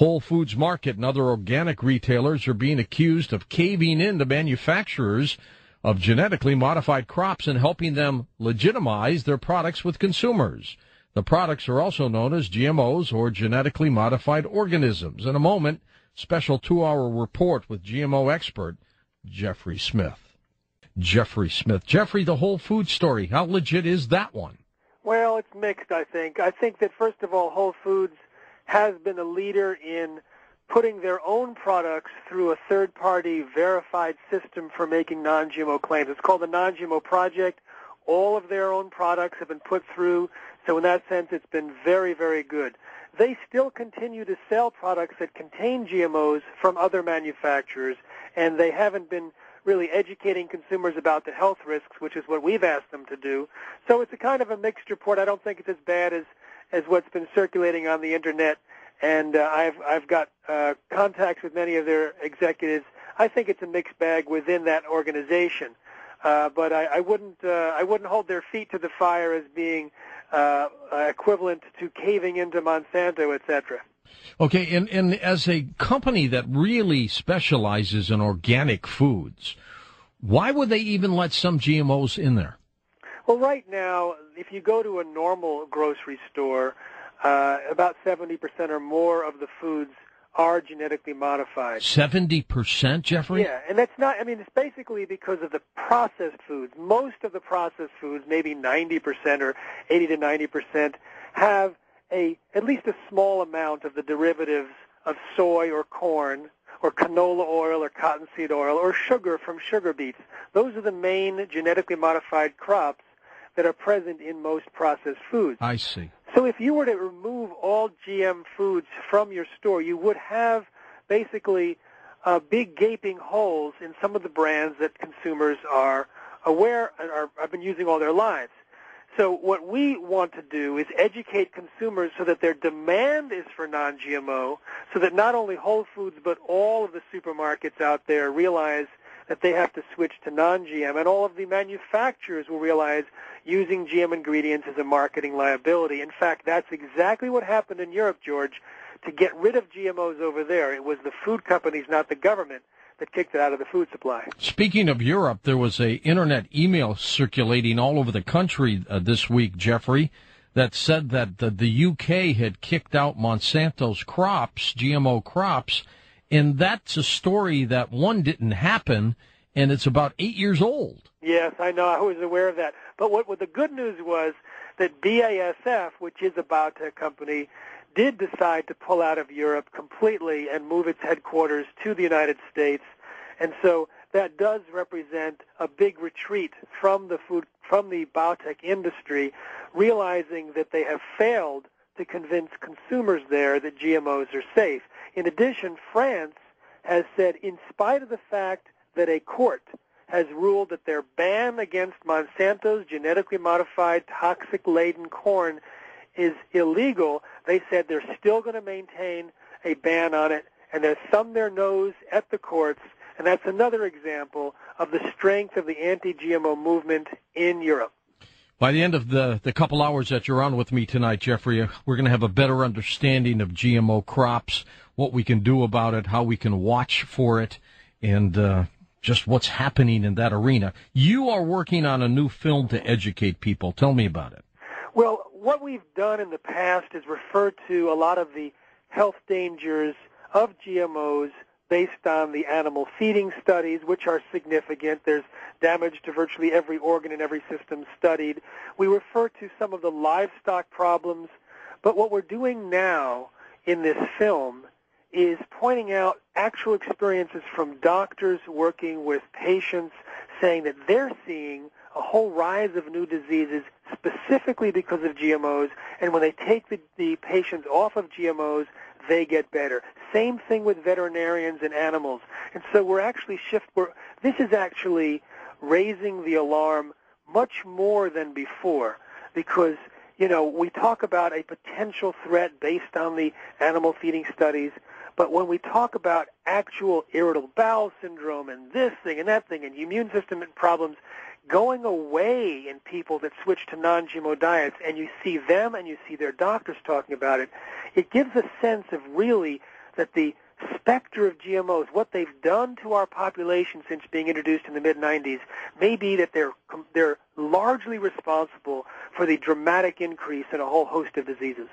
Whole Foods Market and other organic retailers are being accused of caving in to manufacturers of genetically modified crops and helping them legitimize their products with consumers. The products are also known as GMOs or genetically modified organisms. In a moment, special two-hour report with GMO expert Jeffrey Smith. Jeffrey, the Whole Foods story, how legit is that one? Well, it's mixed, I think. I think that, first of all, Whole Foods has been a leader in putting their own products through a third-party verified system for making non-GMO claims. It's called the Non-GMO Project. All of their own products have been put through, so in that sense it's been very, very good. They still continue to sell products that contain GMOs from other manufacturers, and they haven't been really educating consumers about the health risks, which is what we've asked them to do. So it's a kind of a mixed report. I don't think it's as bad as what's been circulating on the Internet, and I've got contacts with many of their executives. I think it's a mixed bag within that organization. But I wouldn't hold their feet to the fire as being equivalent to caving into Monsanto, etc. Okay, and as a company that really specializes in organic foods, why would they even let some GMOs in there? Well, right now, if you go to a normal grocery store, about 70% or more of the foods are genetically modified. 70%, Jeffrey? Yeah, and that's not, I mean, it's basically because of the processed foods. Most of the processed foods, maybe 90% or 80 to 90%, have at least a small amount of the derivatives of soy or corn or canola oil or cottonseed oil or sugar from sugar beets. Those are the main genetically modified crops that are present in most processed foods. I see. So if you were to remove all GM foods from your store, you would have basically big gaping holes in some of the brands that consumers are aware and have been using all their lives. So what we want to do is educate consumers so that their demand is for non-GMO, so that not only Whole Foods but all of the supermarkets out there realize that they have to switch to non-GM, and all of the manufacturers will realize using GM ingredients is a marketing liability. In fact, that's exactly what happened in Europe, George, to get rid of GMOs over there. It was the food companies, not the government, that kicked it out of the food supply. Speaking of Europe, there was an Internet email circulating all over the country this week, Jeffrey, that said that the UK had kicked out Monsanto's crops, GMO crops, and that's a story that, one, didn't happen, and it's about 8 years old. Yes, I know. I was aware of that. But what the good news was that BASF, which is a biotech company, did decide to pull out of Europe completely and move its headquarters to the United States. And so that does represent a big retreat from the biotech industry, realizing that they have failed to convince consumers there that GMOs are safe. In addition, France has said, in spite of the fact that a court has ruled that their ban against Monsanto's genetically modified toxic-laden corn is illegal, they said they're still going to maintain a ban on it, and they'll thumb their nose at the courts, and that's another example of the strength of the anti-GMO movement in Europe. By the end of the couple hours that you're on with me tonight, Jeffrey, we're going to have a better understanding of GMO crops, what we can do about it, how we can watch for it, and just what's happening in that arena. You are working on a new film to educate people. Tell me about it. Well, what we've done in the past is refer to a lot of the health dangers of GMOs based on the animal feeding studies, which are significant. There's damage to virtually every organ and every system studied. We refer to some of the livestock problems, but what we're doing now in this film is pointing out actual experiences from doctors working with patients saying that they're seeing a whole rise of new diseases specifically because of GMOs, and when they take the patients off of GMOs, they get better. Same thing with veterinarians and animals. And so we're actually this is actually raising the alarm much more than before, because, you know, we talk about a potential threat based on the animal feeding studies, but when we talk about actual irritable bowel syndrome and this thing and that thing and immune system problems going away in people that switch to non-GMO diets, and you see them and you see their doctors talking about it, it gives a sense of really that the specter of GMOs, what they've done to our population since being introduced in the mid-'90s, may be that they're largely responsible for the dramatic increase in a whole host of diseases.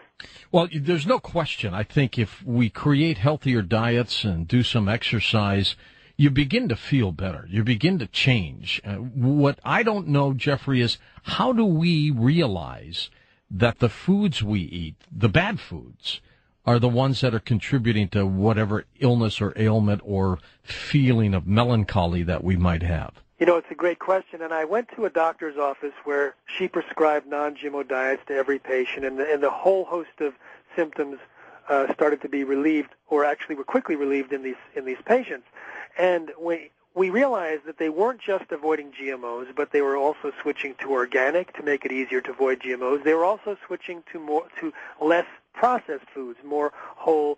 Well, there's no question. I think if we create healthier diets and do some exercise, you begin to feel better. You begin to change. What I don't know, Jeffrey, is how do we realize that the foods we eat, the bad foods, are the ones that are contributing to whatever illness or ailment or feeling of melancholy that we might have? You know, it's a great question, and I went to a doctor's office where she prescribed non-GMO diets to every patient, and the whole host of symptoms started to be relieved, or actually were quickly relieved in these patients. And we realized that they weren't just avoiding GMOs, but they were also switching to organic to make it easier to avoid GMOs. They were also switching to less processed foods, more whole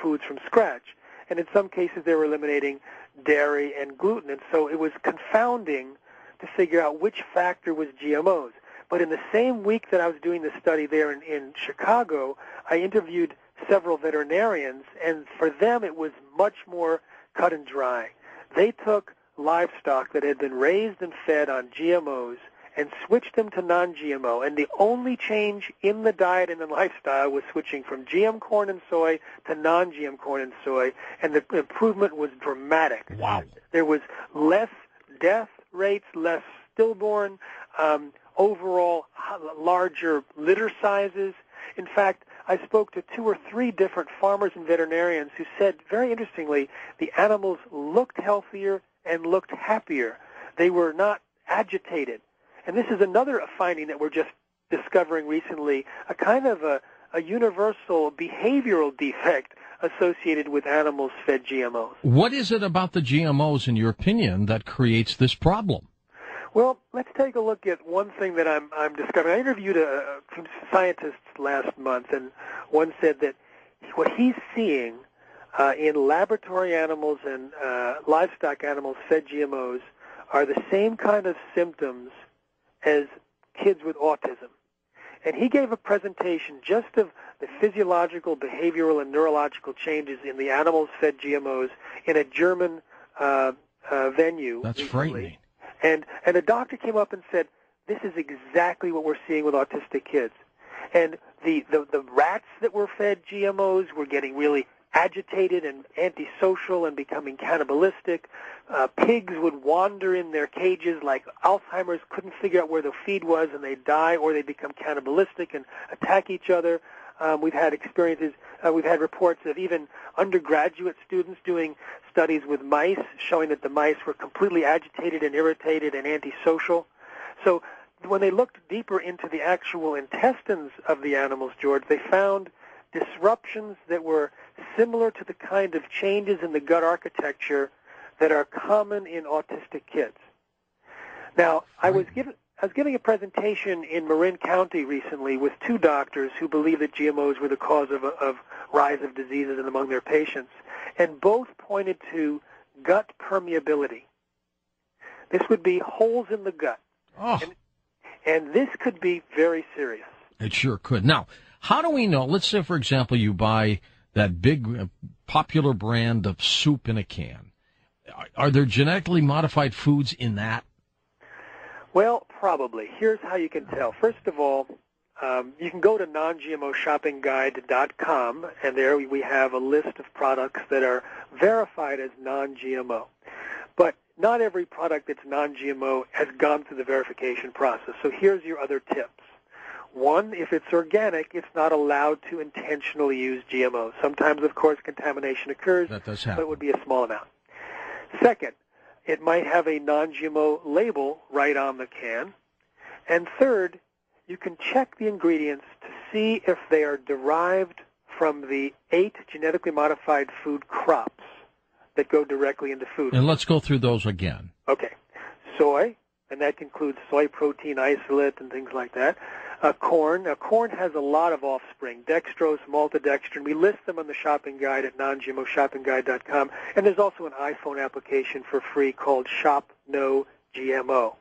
foods from scratch. And in some cases, they were eliminating dairy and gluten. And so it was confounding to figure out which factor was GMOs. But in the same week that I was doing the study there in Chicago, I interviewed several veterinarians, and for them it was much more cut and dry. They took livestock that had been raised and fed on GMOs and switched them to non-GMO, and the only change in the diet and the lifestyle was switching from GM corn and soy to non-GM corn and soy, and the improvement was dramatic. Wow. There was less death rates, less stillborn, overall larger litter sizes. In fact, I spoke to 2 or 3 different farmers and veterinarians who said, very interestingly, the animals looked healthier and looked happier. They were not agitated. And this is another finding that we're just discovering recently, a kind of a universal behavioral defect associated with animals fed GMOs. What is it about the GMOs, in your opinion, that creates this problem? Well, let's take a look at one thing that I'm discovering. I interviewed some scientists last month, and one said that what he's seeing in laboratory animals and livestock animals fed GMOs are the same kind of symptoms as kids with autism. And he gave a presentation just of the physiological, behavioral, and neurological changes in the animals fed GMOs in a German venue. That's recently. Frightening. And a doctor came up and said, this is exactly what we're seeing with autistic kids. And the rats that were fed GMOs were getting really agitated and antisocial and becoming cannibalistic. Pigs would wander in their cages like Alzheimer's, couldn't figure out where the feed was, and they'd die, or they'd become cannibalistic and attack each other. We've had experiences, we've had reports of even undergraduate students doing studies with mice, showing that the mice were completely agitated and irritated and antisocial. So when they looked deeper into the actual intestines of the animals, George, they found disruptions that were similar to the kind of changes in the gut architecture that are common in autistic kids. Now, I was giving a presentation in Marin County recently with 2 doctors who believe that GMOs were the cause of rise of diseases among their patients, and both pointed to gut permeability. This would be holes in the gut. Oh. And this could be very serious. It sure could. Now, how do we know? Let's say, for example, you buy that big popular brand of soup in a can. Are there genetically modified foods in that? Well, probably. Here's how you can tell. First of all, you can go to non-GMOshoppingguide.com, and there we have a list of products that are verified as non-GMO. But not every product that's non-GMO has gone through the verification process. So here's your other tips. One, if it's organic, it's not allowed to intentionally use GMOs. Sometimes, of course, contamination occurs, that does happen, but it would be a small amount. Second, it might have a non-GMO label right on the can. And third, you can check the ingredients to see if they are derived from the 8 genetically modified food crops that go directly into food. And let's go through those again. Okay. Soy, and that includes soy protein isolate and things like that. Corn. Now, corn has a lot of offspring, dextrose, maltodextrin. We list them on the shopping guide at non-GMOshoppingguide.com. And there's also an iPhone application for free called Shop No GMO.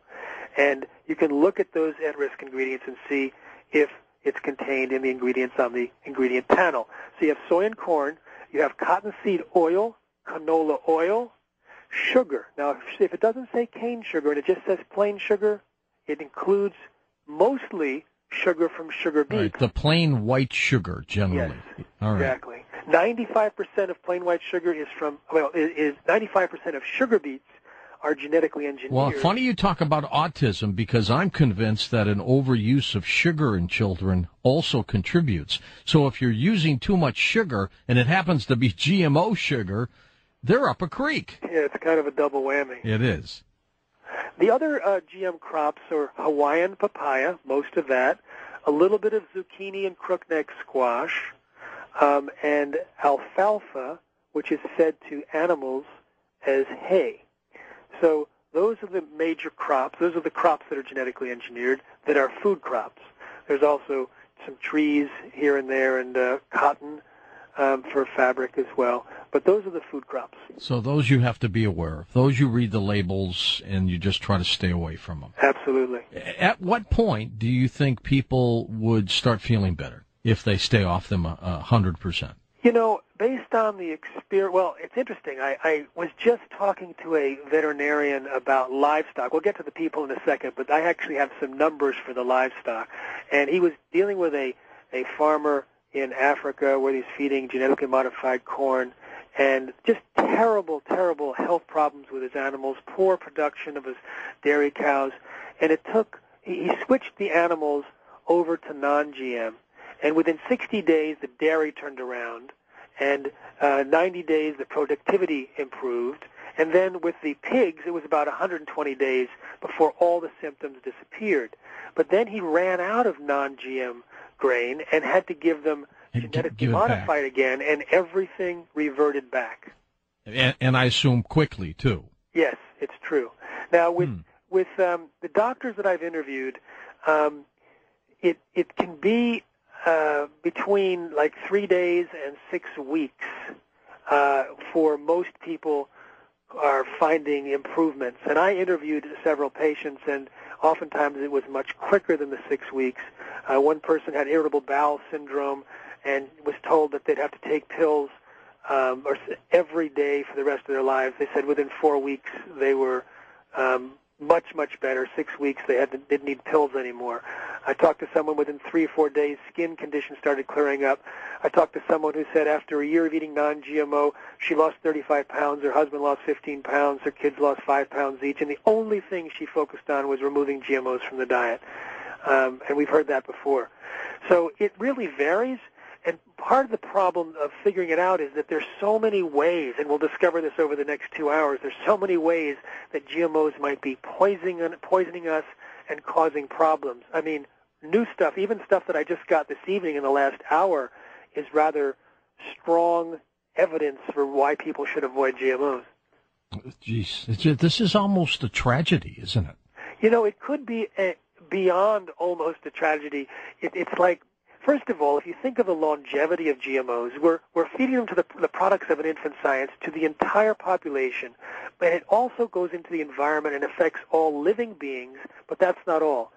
And you can look at those at-risk ingredients and see if it's contained in the ingredients on the ingredient panel. So you have soy and corn. You have cottonseed oil, canola oil, sugar. Now, if it doesn't say cane sugar and it just says plain sugar, it includes mostly sugar from sugar beets. Right, the plain white sugar, generally. Yes, all right. Exactly. 95% of plain white sugar is from, well, is 95% of sugar beets are genetically engineered. Well, funny you talk about autism, because I'm convinced that an overuse of sugar in children also contributes. So if you're using too much sugar, and it happens to be GMO sugar, they're up a creek. Yeah, it's kind of a double whammy. It is. The other GM crops are Hawaiian papaya, most of that, a little bit of zucchini and crookneck squash, and alfalfa, which is fed to animals as hay. So those are the major crops. Those are the crops that are genetically engineered that are food crops. There's also some trees here and there and cotton for fabric as well. But those are the food crops. So those you have to be aware of. Those you read the labels and you just try to stay away from them. Absolutely. At what point do you think people would start feeling better if they stay off them 100%? You know, based on the experience, well, it's interesting. I was just talking to a veterinarian about livestock. We'll get to the people in a second, but I actually have some numbers for the livestock. And he was dealing with a farmer in Africa where he's feeding genetically modified corn, and just terrible, terrible health problems with his animals, poor production of his dairy cows. And it took, he switched the animals over to non-GM. And within 60 days, the dairy turned around, and 90 days, the productivity improved. And then with the pigs, it was about 120 days before all the symptoms disappeared. But then he ran out of non-GM grain and had to give them genetically modified again, and everything reverted back. And I assume quickly, too. Yes, it's true. Now, with the doctors that I've interviewed, it can be between like 3 days and 6 weeks for most people are finding improvements. And I interviewed several patients, and oftentimes it was much quicker than the 6 weeks. One person had irritable bowel syndrome and was told that they'd have to take pills every day for the rest of their lives. They said within 4 weeks they were much, much better. 6 weeks, they didn't need pills anymore. I talked to someone within 3 or 4 days, skin conditions started clearing up. I talked to someone who said after a year of eating non-GMO, she lost 35 pounds, her husband lost 15 pounds, her kids lost 5 pounds each, and the only thing she focused on was removing GMOs from the diet. And we've heard that before. So it really varies, and part of the problem of figuring it out is that there's so many ways, and we'll discover this over the next 2 hours, there's so many ways that GMOs might be poisoning us and causing problems. I mean, new stuff, even stuff that I just got this evening in the last hour, is rather strong evidence for why people should avoid GMOs. Geez, this is almost a tragedy, isn't it? You know, it could be beyond almost a tragedy. It's like, first of all, if you think of the longevity of GMOs, we're feeding them to the products of an infant science to the entire population, but it also goes into the environment and affects all living beings, but that's not all.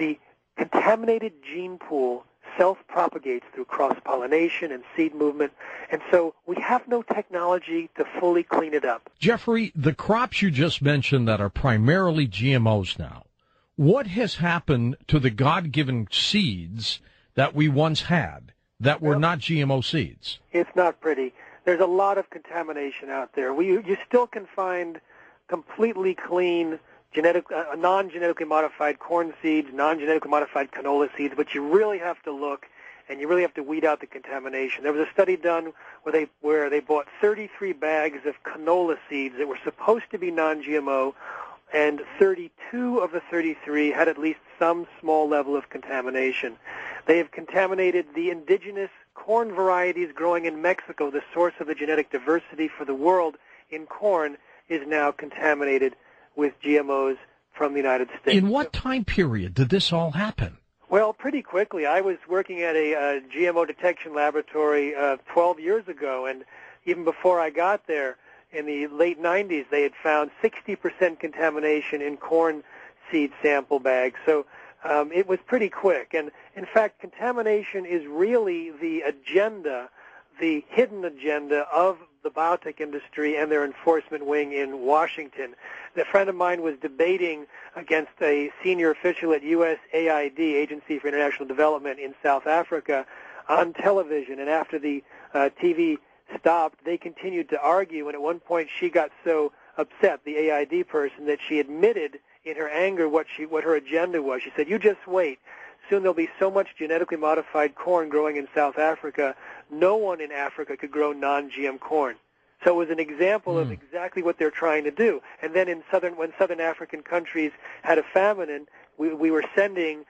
The contaminated gene pool self-propagates through cross-pollination and seed movement, and so we have no technology to fully clean it up. Jeffrey, the crops you just mentioned that are primarily GMOs now, what has happened to the God-given seeds that we once had that were not GMO seeds? It's not pretty. There's a lot of contamination out there. You still can find completely clean non-genetically modified corn seeds, non-genetically modified canola seeds, but you really have to look and you really have to weed out the contamination. There was a study done where they bought 33 bags of canola seeds that were supposed to be non-GMO, and 32 of the 33 had at least some small level of contamination. They have contaminated the indigenous corn varieties growing in Mexico. The source of the genetic diversity for the world in corn is now contaminated with GMOs from the United States. In what time period did this all happen? Well, pretty quickly. I was working at a GMO detection laboratory 12 years ago, and even before I got there, in the late 90s, they had found 60% contamination in corn seed sample bags. So it was pretty quick. And, in fact, contamination is really the agenda the hidden agenda of the biotech industry and their enforcement wing in Washington. A friend of mine was debating against a senior official at USAID, Agency for International Development in South Africa, on television, and after the TV stopped, they continued to argue, and at one point she got so upset, the AID person, that she admitted in her anger what her agenda was. She said, "You just wait. Soon there'll be so much genetically modified corn growing in South Africa, no one in Africa could grow non-GM corn." So it was an example of exactly what they're trying to do. And then in when southern African countries had a famine, we were sending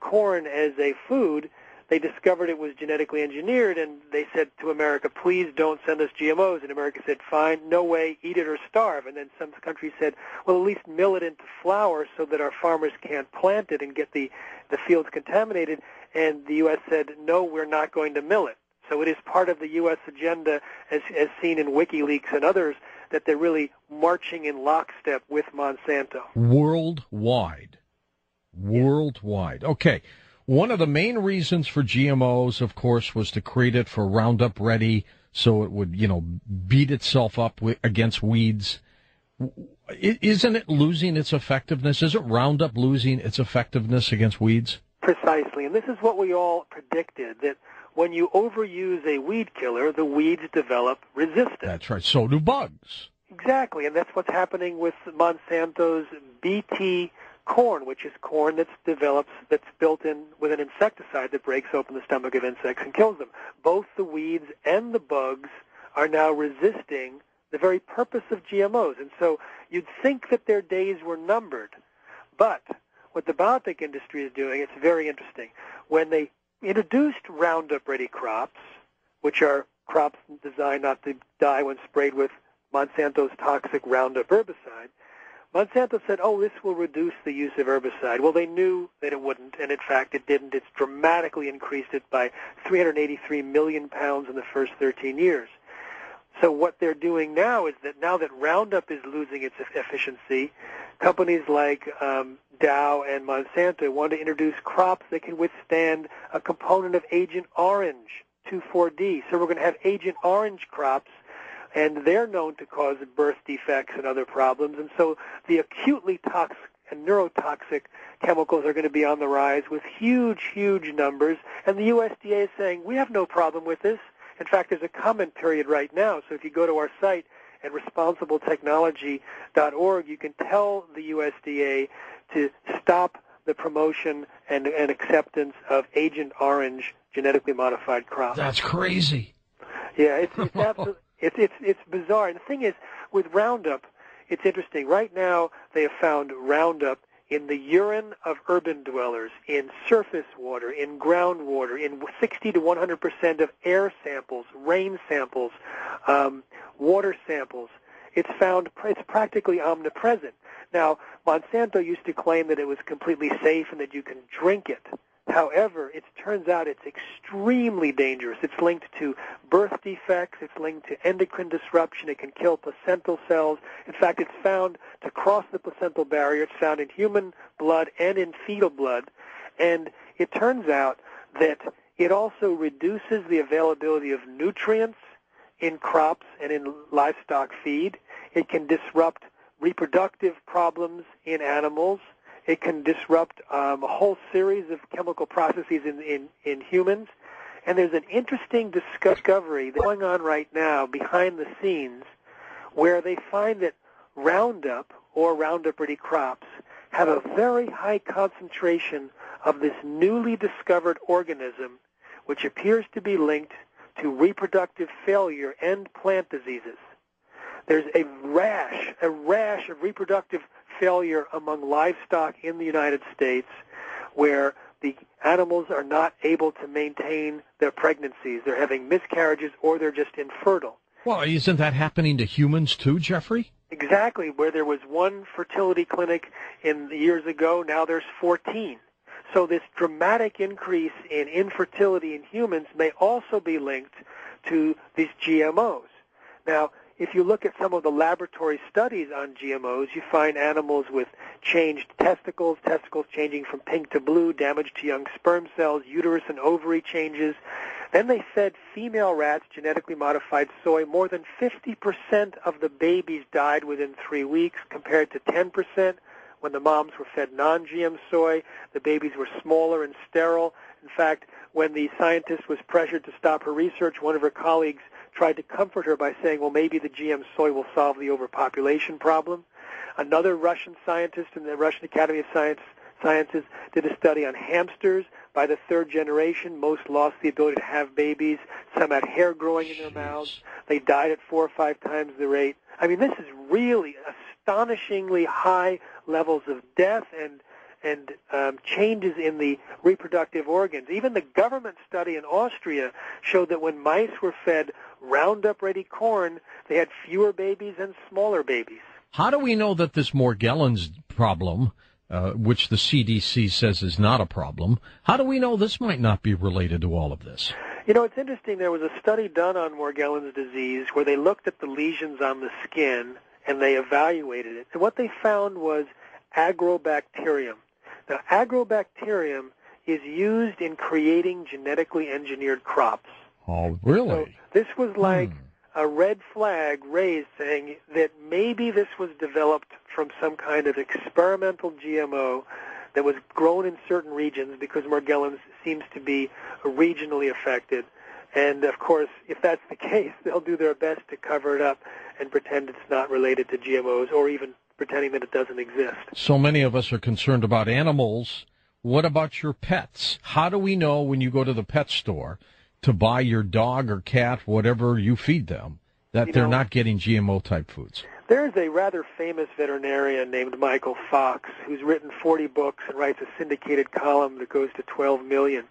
corn as a food. They discovered it was genetically engineered, and they said to America, "Please don't send us GMOs." And America said, "Fine, no way, eat it or starve." And then some countries said, "Well, at least mill it into flour so that our farmers can't plant it and get the fields contaminated." And the U.S. said, "No, we're not going to mill it." So it is part of the U.S. agenda, as seen in WikiLeaks and others, that they're really marching in lockstep with Monsanto. Worldwide. Worldwide. Okay. One of the main reasons for GMOs, of course, was to create it for Roundup Ready, so it would, beat itself up against weeds. Isn't it losing its effectiveness? Isn't Roundup losing its effectiveness against weeds? Precisely, and this is what we all predicted, that when you overuse a weed killer, the weeds develop resistance. That's right, so do bugs. Exactly, and that's what's happening with Monsanto's BT corn, which is corn that's built in with an insecticide that breaks open the stomach of insects and kills them. Both the weeds and the bugs are now resisting the very purpose of GMOs. And so you'd think that their days were numbered. But what the biotech industry is doing, it's very interesting. When they introduced Roundup Ready crops, which are crops designed not to die when sprayed with Monsanto's toxic Roundup herbicide, Monsanto said, "Oh, this will reduce the use of herbicide." Well, they knew that it wouldn't, and in fact it didn't. It's dramatically increased it by 383 million pounds in the first 13 years. So what they're doing now is that now that Roundup is losing its efficiency, companies like Dow and Monsanto want to introduce crops that can withstand a component of Agent Orange, 2,4-D. So we're going to have Agent Orange crops, and they're known to cause birth defects and other problems. And so the acutely toxic and neurotoxic chemicals are going to be on the rise with huge, huge numbers. And the USDA is saying, "We have no problem with this." In fact, there's a comment period right now. So if you go to our site at responsibletechnology.org, you can tell the USDA to stop the promotion and acceptance of Agent Orange genetically modified crops. That's crazy. Yeah, it's absolutely... It's bizarre. And the thing is, with Roundup, it's interesting. Right now, they have found Roundup in the urine of urban dwellers, in surface water, in groundwater, in 60 to 100% of air samples, rain samples, water samples. It's practically omnipresent. Now, Monsanto used to claim that it was completely safe and that you can drink it. However, it turns out it's extremely dangerous. It's linked to birth defects. It's linked to endocrine disruption. It can kill placental cells. In fact, it's found to cross the placental barrier. It's found in human blood and in fetal blood. And it turns out that it also reduces the availability of nutrients in crops and in livestock feed. It can disrupt reproductive problems in animals. It can disrupt a whole series of chemical processes in humans. And there's an interesting discovery going on right now behind the scenes where they find that Roundup or Roundup Ready crops have a very high concentration of this newly discovered organism, which appears to be linked to reproductive failure and plant diseases. There's a rash of reproductive failure among livestock in the United States where the animals are not able to maintain their pregnancies. They're having miscarriages or they're just infertile. Well, isn't that happening to humans too, Jeffrey? Exactly. Where there was one fertility clinic in years ago, now there's 14. So this dramatic increase in infertility in humans may also be linked to these GMOs. Now, if you look at some of the laboratory studies on GMOs, you find animals with changed testicles, testicles changing from pink to blue, damage to young sperm cells, uterus and ovary changes. Then they fed female rats genetically modified soy. More than 50% of the babies died within 3 weeks compared to 10%. When the moms were fed non-GM soy, the babies were smaller and sterile. In fact, when the scientist was pressured to stop her research, one of her colleagues tried to comfort her by saying, well, maybe the GM soy will solve the overpopulation problem. Another Russian scientist in the Russian Academy of Sciences did a study on hamsters. By the third generation, most lost the ability to have babies. Some had hair growing in their mouths. They died at 4 or 5 times the rate. I mean, this is really astonishingly high levels of death and changes in the reproductive organs. Even the government study in Austria showed that when mice were fed Roundup-ready corn, they had fewer babies and smaller babies. How do we know that this Morgellons problem, which the CDC says is not a problem, how do we know this might not be related to all of this? You know, it's interesting. There was a study done on Morgellons disease where they looked at the lesions on the skin and they evaluated it. And what they found was agrobacterium. Now, agrobacterium is used in creating genetically engineered crops. Oh, really? So this was like a red flag raised saying that maybe this was developed from some kind of experimental GMO that was grown in certain regions, because Morgellons seems to be regionally affected. And, of course, if that's the case, they'll do their best to cover it up and pretend it's not related to GMOs, or even pretending that it doesn't exist. So many of us are concerned about animals. What about your pets? How do we know when you go to the pet store to buy your dog or cat, whatever you feed them, that they're not getting GMO-type foods? There's a rather famous veterinarian named Michael Fox who's written 40 books and writes a syndicated column that goes to 12 million.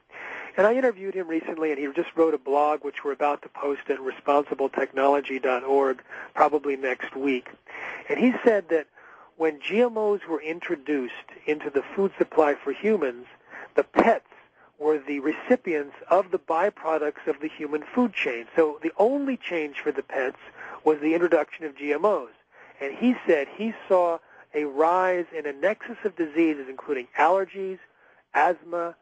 And I interviewed him recently, and he just wrote a blog, which we're about to post at responsibletechnology.org probably next week. And he said that when GMOs were introduced into the food supply for humans, the pets were the recipients of the byproducts of the human food chain. So the only change for the pets was the introduction of GMOs. And he said he saw a rise in a nexus of diseases, including allergies, asthma,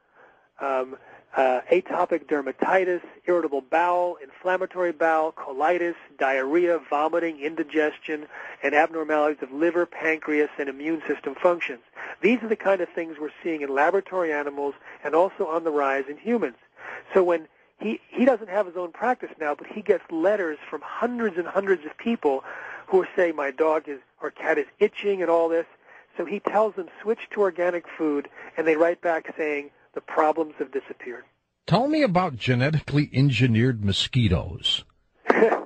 atopic dermatitis, irritable bowel, inflammatory bowel, colitis, diarrhea, vomiting, indigestion, and abnormalities of liver, pancreas, and immune system functions. These are the kind of things we're seeing in laboratory animals and also on the rise in humans. So when he doesn't have his own practice now, but he gets letters from hundreds and hundreds of people who are saying my dog is or cat is itching and all this. So he tells them switch to organic food, and they write back saying, the problems have disappeared. Tell me about genetically engineered mosquitoes. It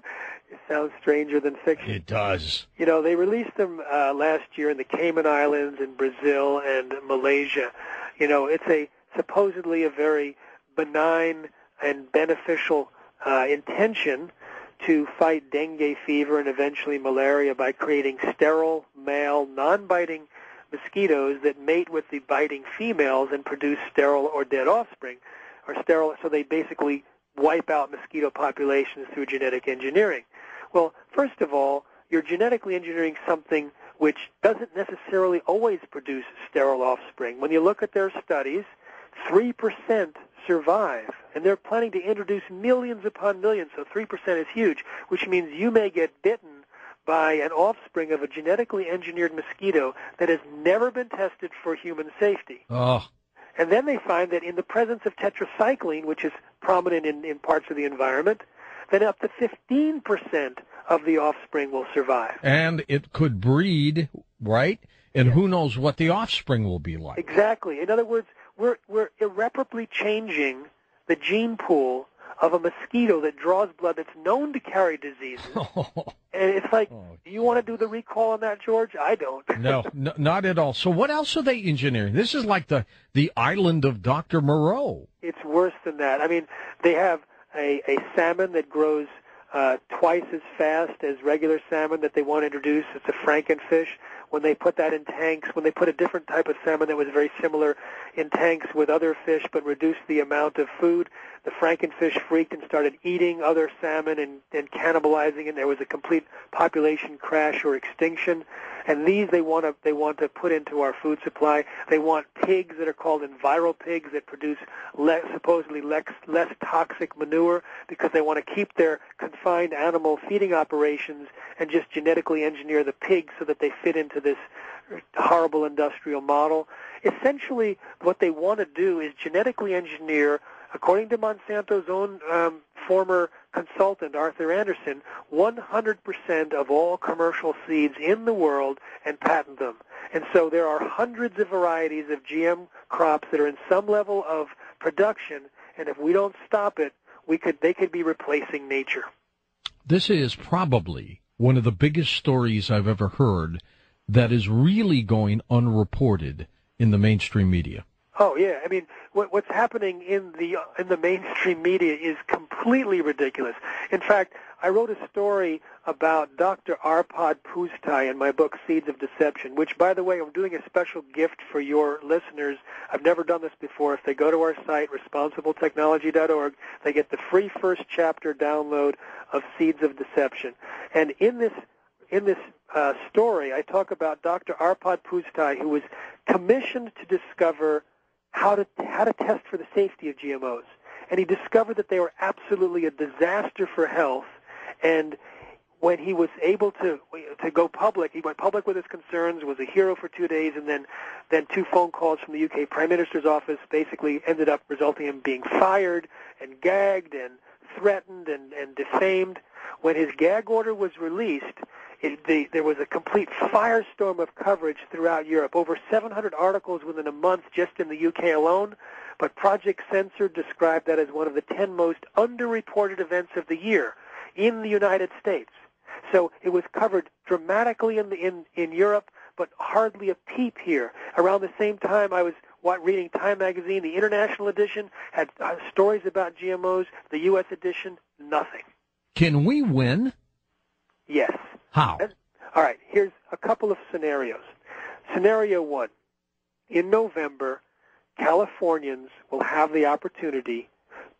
sounds stranger than fiction. It does. You know, they released them last year in the Cayman Islands and Brazil and Malaysia. You know, it's a supposedly a very benign and beneficial intention to fight dengue fever and eventually malaria by creating sterile, male, non-biting mosquitoes that mate with the biting females and produce sterile or dead offspring, or sterile, so they basically wipe out mosquito populations through genetic engineering. Well, first of all, you're genetically engineering something which doesn't necessarily always produce sterile offspring. When you look at their studies, 3% survive, and they're planning to introduce millions upon millions, so 3% is huge, which means you may get bitten by an offspring of a genetically engineered mosquito that has never been tested for human safety. Oh. And then they find that in the presence of tetracycline, which is prominent in parts of the environment, then up to 15% of the offspring will survive. And it could breed, right? And yes. Who knows what the offspring will be like. Exactly. In other words, we're irreparably changing the gene pool of a mosquito that draws blood that's known to carry diseases. And it's like, do you want to do the recall on that, George? I don't. No, not at all. So what else are they engineering? This is like the island of Dr. Moreau. It's worse than that. I mean, they have a salmon that grows twice as fast as regular salmon that they want to introduce. It's a frankenfish. When they put that in tanks, when they put a different type of salmon that was very similar in tanks with other fish but reduced the amount of food, the frankenfish freaked and started eating other salmon and cannibalizing it. There was a complete population crash or extinction. And these they want to put into our food supply. They want pigs that are called enviro pigs that produce supposedly less toxic manure because they want to keep their confined animal feeding operations and just genetically engineer the pigs so that they fit into this horrible industrial model. Essentially, what they want to do is genetically engineer, according to Monsanto's own former consultant, Arthur Anderson, 100% of all commercial seeds in the world and patent them. And so there are hundreds of varieties of GM crops that are in some level of production, and if we don't stop it, they could be replacing nature. This is probably one of the biggest stories I've ever heard that is really going unreported in the mainstream media. Oh, yeah. I mean, what's happening in the mainstream media is completely ridiculous. In fact, I wrote a story about Dr. Arpad Pustai in my book, Seeds of Deception, which, by the way, I'm doing a special gift for your listeners. I've never done this before. If they go to our site, responsibletechnology.org, they get the free first chapter download of Seeds of Deception. And in this story, I talk about Dr. Arpad Pustai, who was commissioned to discover how to test for the safety of GMOs. And he discovered that they were absolutely a disaster for health. And when he was able to go public, he went public with his concerns, was a hero for 2 days, and then two phone calls from the UK Prime Minister's office basically ended up resulting in him being fired and gagged and threatened and defamed. When his gag order was released, there was a complete firestorm of coverage throughout Europe, over 700 articles within a month just in the UK alone, but Project Censored described that as one of the 10 most underreported events of the year in the United States. So it was covered dramatically in Europe, but hardly a peep here. Around the same time, I was reading Time magazine. The international edition had stories about GMOs. The U.S. edition, nothing. Can we win? Yes. How? All right, here's a couple of scenarios. Scenario one, in November, Californians will have the opportunity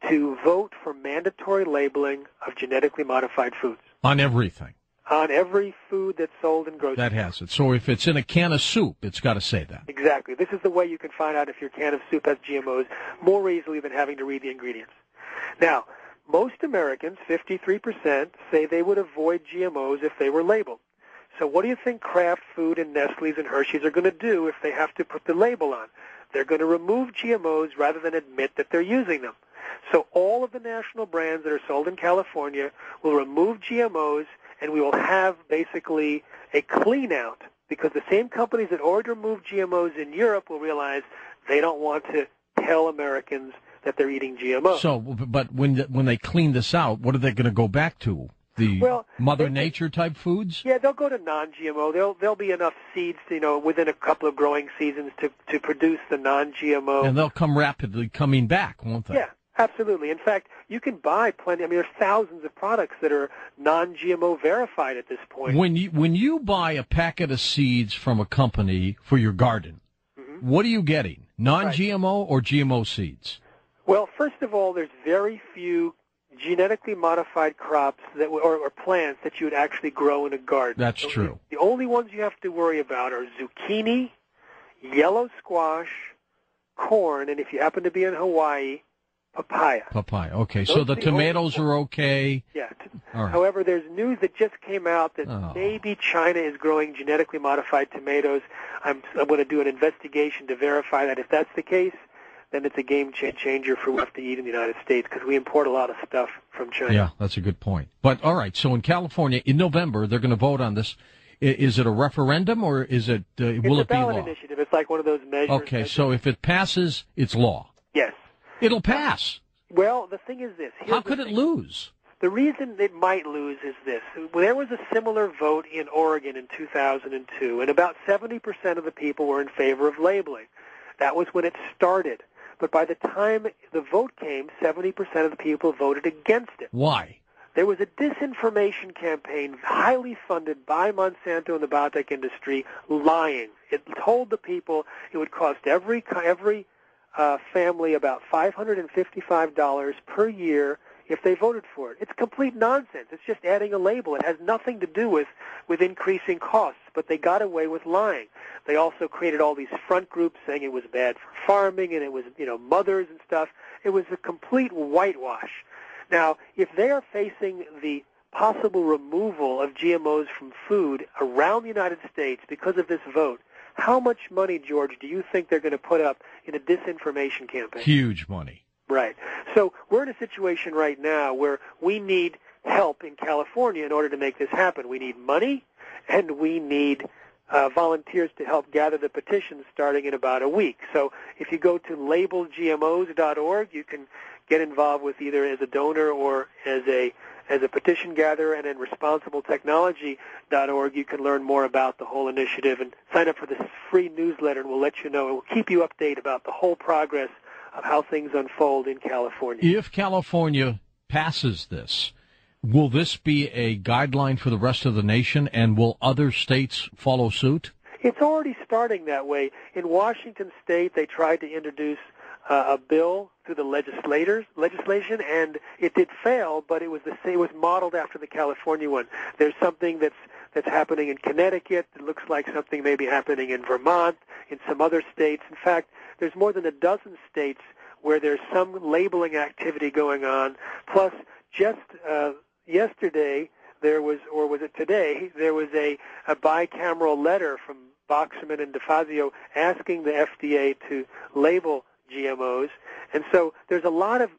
to vote for mandatory labeling of genetically modified foods. On everything? On every food that's sold in grocery stores. That has it. So if it's in a can of soup, it's got to say that. Exactly. This is the way you can find out if your can of soup has GMOs more easily than having to read the ingredients. Now, most Americans, 53%, say they would avoid GMOs if they were labeled. So what do you think Kraft Food and Nestle's and Hershey's are going to do if they have to put the label on? They're going to remove GMOs rather than admit that they're using them. So all of the national brands that are sold in California will remove GMOs, and we will have basically a clean-out because the same companies that already removed GMOs in Europe will realize they don't want to tell Americans that they're eating GMO. So, but when they clean this out, what are they going to go back to? Mother Nature type foods? Yeah, they'll go to non-GMO. There'll be enough seeds, within a couple of growing seasons to produce the non-GMO. And they'll come rapidly coming back, won't they? Yeah, absolutely. In fact, you can buy plenty. I mean, there's thousands of products that are non-GMO verified at this point. When you buy a packet of seeds from a company for your garden, mm-hmm. What are you getting? Non-GMO or GMO seeds? Well, first of all, there's very few genetically modified crops that or plants that you would actually grow in a garden. That's true. The only ones you have to worry about are zucchini, yellow squash, corn, and if you happen to be in Hawaii, papaya. Papaya, okay. So the tomatoes are okay. Yeah. All right. However, there's news that just came out that maybe China is growing genetically modified tomatoes. I'm going to do an investigation to verify that. If that's the case, then it's a game changer for what we eat in the United States because we import a lot of stuff from China. Yeah, that's a good point. But, all right, so in California, in November, they're going to vote on this. Is it a referendum or is it, will it be law? It's a ballot initiative. It's like one of those measures. Okay, so if it passes, it's law. Yes. It'll pass. Well, the thing is this. How could it lose? The reason it might lose is this. There was a similar vote in Oregon in 2002, and about 70% of the people were in favor of labeling. That was when it started. But by the time the vote came, 70% of the people voted against it. Why? There was a disinformation campaign highly funded by Monsanto and the biotech industry, lying. It told the people it would cost every family about $555 per year if they voted for it. It's complete nonsense. It's just adding a label. It has nothing to do with increasing costs, but they got away with lying. They also created all these front groups saying it was bad for farming and it was, you know, mothers and stuff. It was a complete whitewash. Now, if they are facing the possible removal of GMOs from food around the United States because of this vote, how much money, George, do you think they're going to put up in a disinformation campaign? Huge money. Right. So we're in a situation right now where we need help in California in order to make this happen. We need money, and we need volunteers to help gather the petitions starting in about a week. So if you go to labelgmos.org, you can get involved with either as a donor or as a petition gatherer, and in responsibletechnology.org you can learn more about the whole initiative and sign up for this free newsletter, and we'll let you know. It will keep you updated about the whole progress of how things unfold in California. If California passes this, will this be a guideline for the rest of the nation, and will other states follow suit? It's already starting that way. In Washington State, they tried to introduce a bill through the legislation, and it did fail, but it was the same. It was modeled after the California one. There's something that's happening in Connecticut. It looks like something may be happening in Vermont, in some other states. In fact, there's more than a dozen states where there's some labeling activity going on. Plus, just yesterday there was a bicameral letter from Boxerman and DeFazio asking the FDA to label GMOs, and so there's a lot of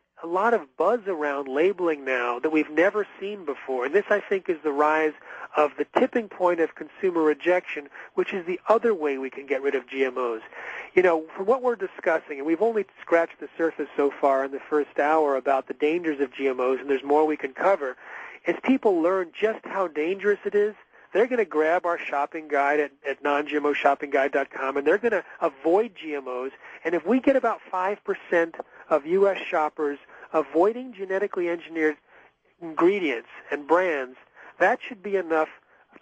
buzz around labeling now that we've never seen before, and this, I think, is the rise of the tipping point of consumer rejection, which is the other way we can get rid of GMOs. You know, from what we're discussing, and we've only scratched the surface so far in the first hour about the dangers of GMOs, and there's more we can cover, as people learn just how dangerous it is, they're going to grab our shopping guide at non-GMOshoppingguide.com, and they're going to avoid GMOs. And if we get about 5% of U.S. shoppers avoiding genetically engineered ingredients and brands, that should be enough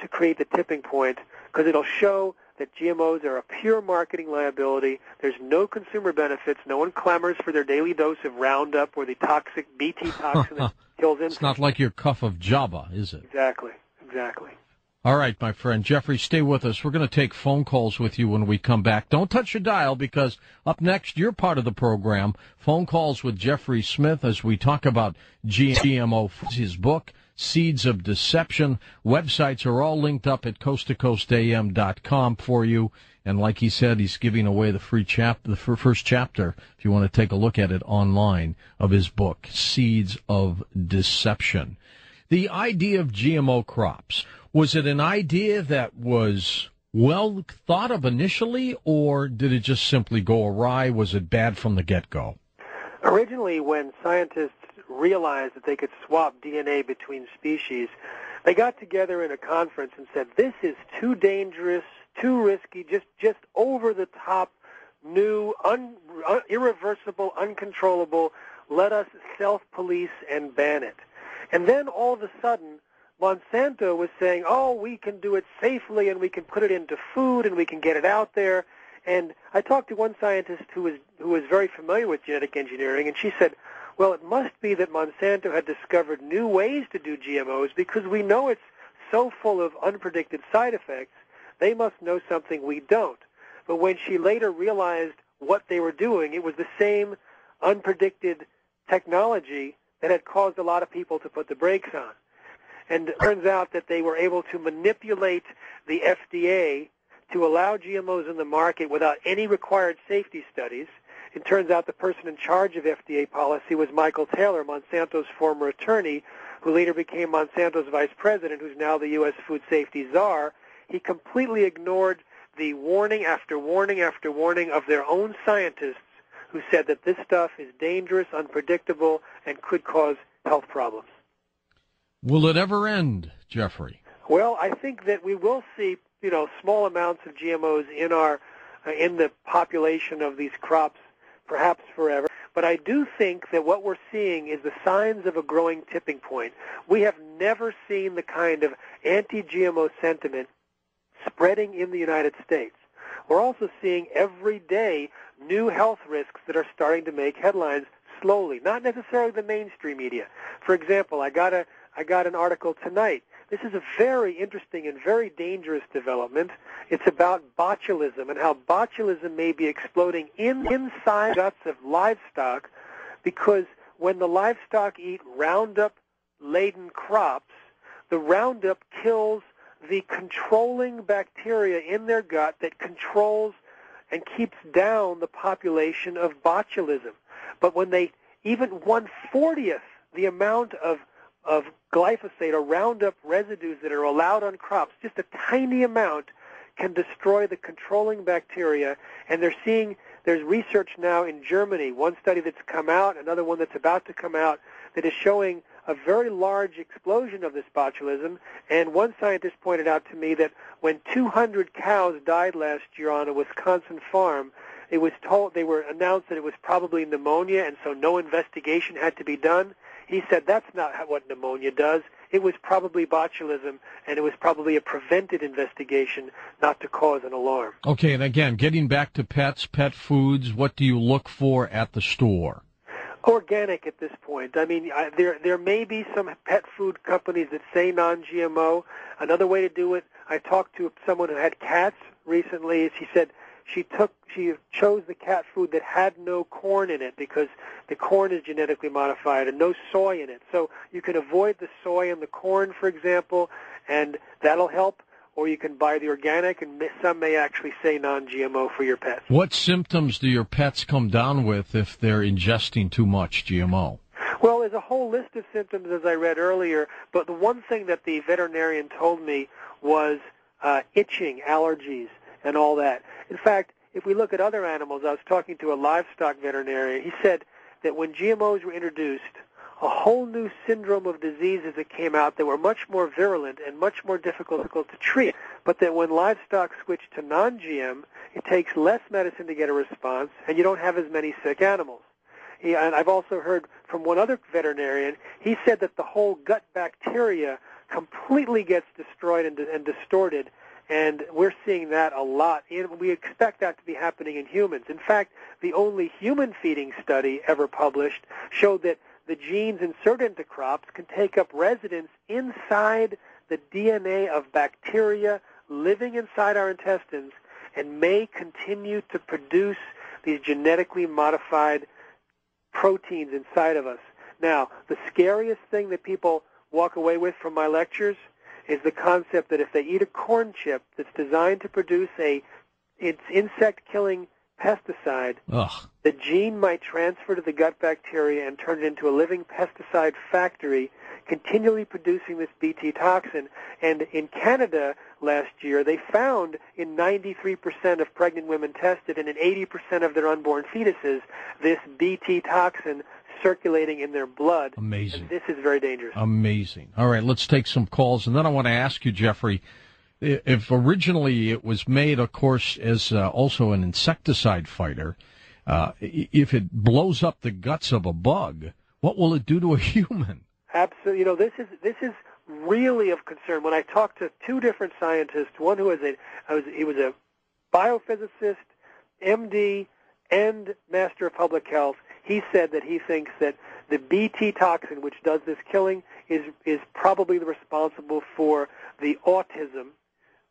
to create the tipping point, because it'll show that GMOs are a pure marketing liability. There's no consumer benefits. No one clamors for their daily dose of Roundup or the toxic BT toxin that kills insects. It's not like your cup of Java, is it? Exactly, exactly. All right, my friend. Jeffrey, stay with us. We're going to take phone calls with you when we come back. Don't touch your dial, because up next, you're part of the program, Phone Calls with Jeffrey Smith, as we talk about GMO, his book, Seeds of Deception. Websites are all linked up at coasttocoastam.com for you. And like he said, he's giving away the free first chapter, if you want to take a look at it online, of his book, Seeds of Deception. The idea of GMO crops, was it an idea that was well thought of initially, or did it just simply go awry? Was it bad from the get-go? Originally, when scientists realized that they could swap DNA between species, they got together in a conference and said, this is too dangerous, too risky, just over-the-top, new, irreversible, uncontrollable. Let us self-police and ban it. And then all of a sudden, Monsanto was saying, oh, we can do it safely, and we can put it into food, and we can get it out there. And I talked to one scientist who was very familiar with genetic engineering, and she said, well, it must be that Monsanto had discovered new ways to do GMOs, because we know it's so full of unpredicted side effects. They must know something we don't. But when she later realized what they were doing, it was the same unpredicted technology that had caused a lot of people to put the brakes on. And it turns out that they were able to manipulate the FDA to allow GMOs in the market without any required safety studies. It turns out the person in charge of FDA policy was Michael Taylor, Monsanto's former attorney, who later became Monsanto's vice president, who's now the U.S. food safety czar. He completely ignored the warning after warning after warning of their own scientists who said that this stuff is dangerous, unpredictable, and could cause health problems. Will it ever end, Jeffrey? Well, I think that we will see, you know, small amounts of GMOs in the population of these crops, perhaps forever. But I do think that what we're seeing is the signs of a growing tipping point. We have never seen the kind of anti-GMO sentiment spreading in the United States. We're also seeing every day new health risks that are starting to make headlines slowly, not necessarily the mainstream media. For example, I got an article tonight. This is a very interesting and very dangerous development. It's about botulism and how botulism may be exploding inside guts of livestock, because when the livestock eat Roundup-laden crops, the Roundup kills the controlling bacteria in their gut that controls and keeps down the population of botulism. But when they, even 1/40th the amount of glyphosate or Roundup residues that are allowed on crops, just a tiny amount, can destroy the controlling bacteria. And they're seeing, there's research now in Germany, one study that's come out, another one that's about to come out, that is showing a very large explosion of this botulism. And one scientist pointed out to me that when 200 cows died last year on a Wisconsin farm, it was told, they were announced that it was probably pneumonia, and so no investigation had to be done. He said that's not what pneumonia does. It was probably botulism, and it was probably a prevented investigation not to cause an alarm. Okay, and again, getting back to pets, pet foods, what do you look for at the store? Organic at this point. I mean, there may be some pet food companies that say non-GMO. Another way to do it, I talked to someone who had cats recently. She said she chose the cat food that had no corn in it because the corn is genetically modified and no soy in it. So you can avoid the soy and the corn, for example, and that'll help. Or you can buy the organic, and some may actually say non-GMO for your pets. What symptoms do your pets come down with if they're ingesting too much GMO? Well, there's a whole list of symptoms, as I read earlier, but the one thing that the veterinarian told me was itching, allergies, and all that. In fact, if we look at other animals, I was talking to a livestock veterinarian. He said that when GMOs were introduced, a whole new syndrome of diseases that came out that were much more virulent and much more difficult to treat, but that when livestock switched to non-GM, it takes less medicine to get a response, and you don't have as many sick animals. And I've also heard from one other veterinarian, he said that the whole gut bacteria completely gets destroyed and distorted, and we're seeing that a lot. And we expect that to be happening in humans. In fact, the only human feeding study ever published showed that the genes inserted into crops can take up residence inside the DNA of bacteria living inside our intestines and may continue to produce these genetically modified proteins inside of us. Now, the scariest thing that people walk away with from my lectures is the concept that if they eat a corn chip that's designed to produce its insect-killing pesticide, ugh, the gene might transfer to the gut bacteria and turn it into a living pesticide factory, continually producing this Bt toxin. And in Canada last year, they found in 93% of pregnant women tested and in 80% of their unborn fetuses, this Bt toxin circulating in their blood. Amazing. And this is very dangerous. Amazing. All right, let's take some calls. And then I want to ask you, Jeffrey, if originally it was made, of course, as also an insecticide fighter, if it blows up the guts of a bug, what will it do to a human? Absolutely. You know, this is really of concern. When I talked to two different scientists, one who was a biophysicist, MD, and Master of Public Health, he said that he thinks that the Bt toxin, which does this killing, is probably responsible for the autism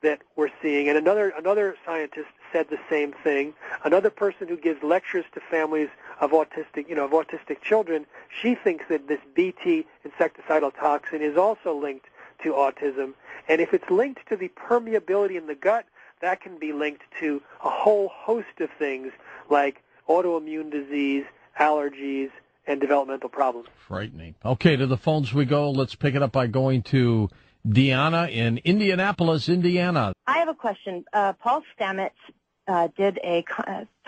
that we're seeing. And another scientist said the same thing. Another person who gives lectures to families of autistic children, she thinks that this Bt insecticidal toxin is also linked to autism. And if it's linked to the permeability in the gut, that can be linked to a whole host of things like autoimmune disease, allergies, and developmental problems. Frightening. Okay, to the phones we go. Let's pick it up by going to Deanna in Indianapolis, Indiana. I have a question. Paul Stamets did a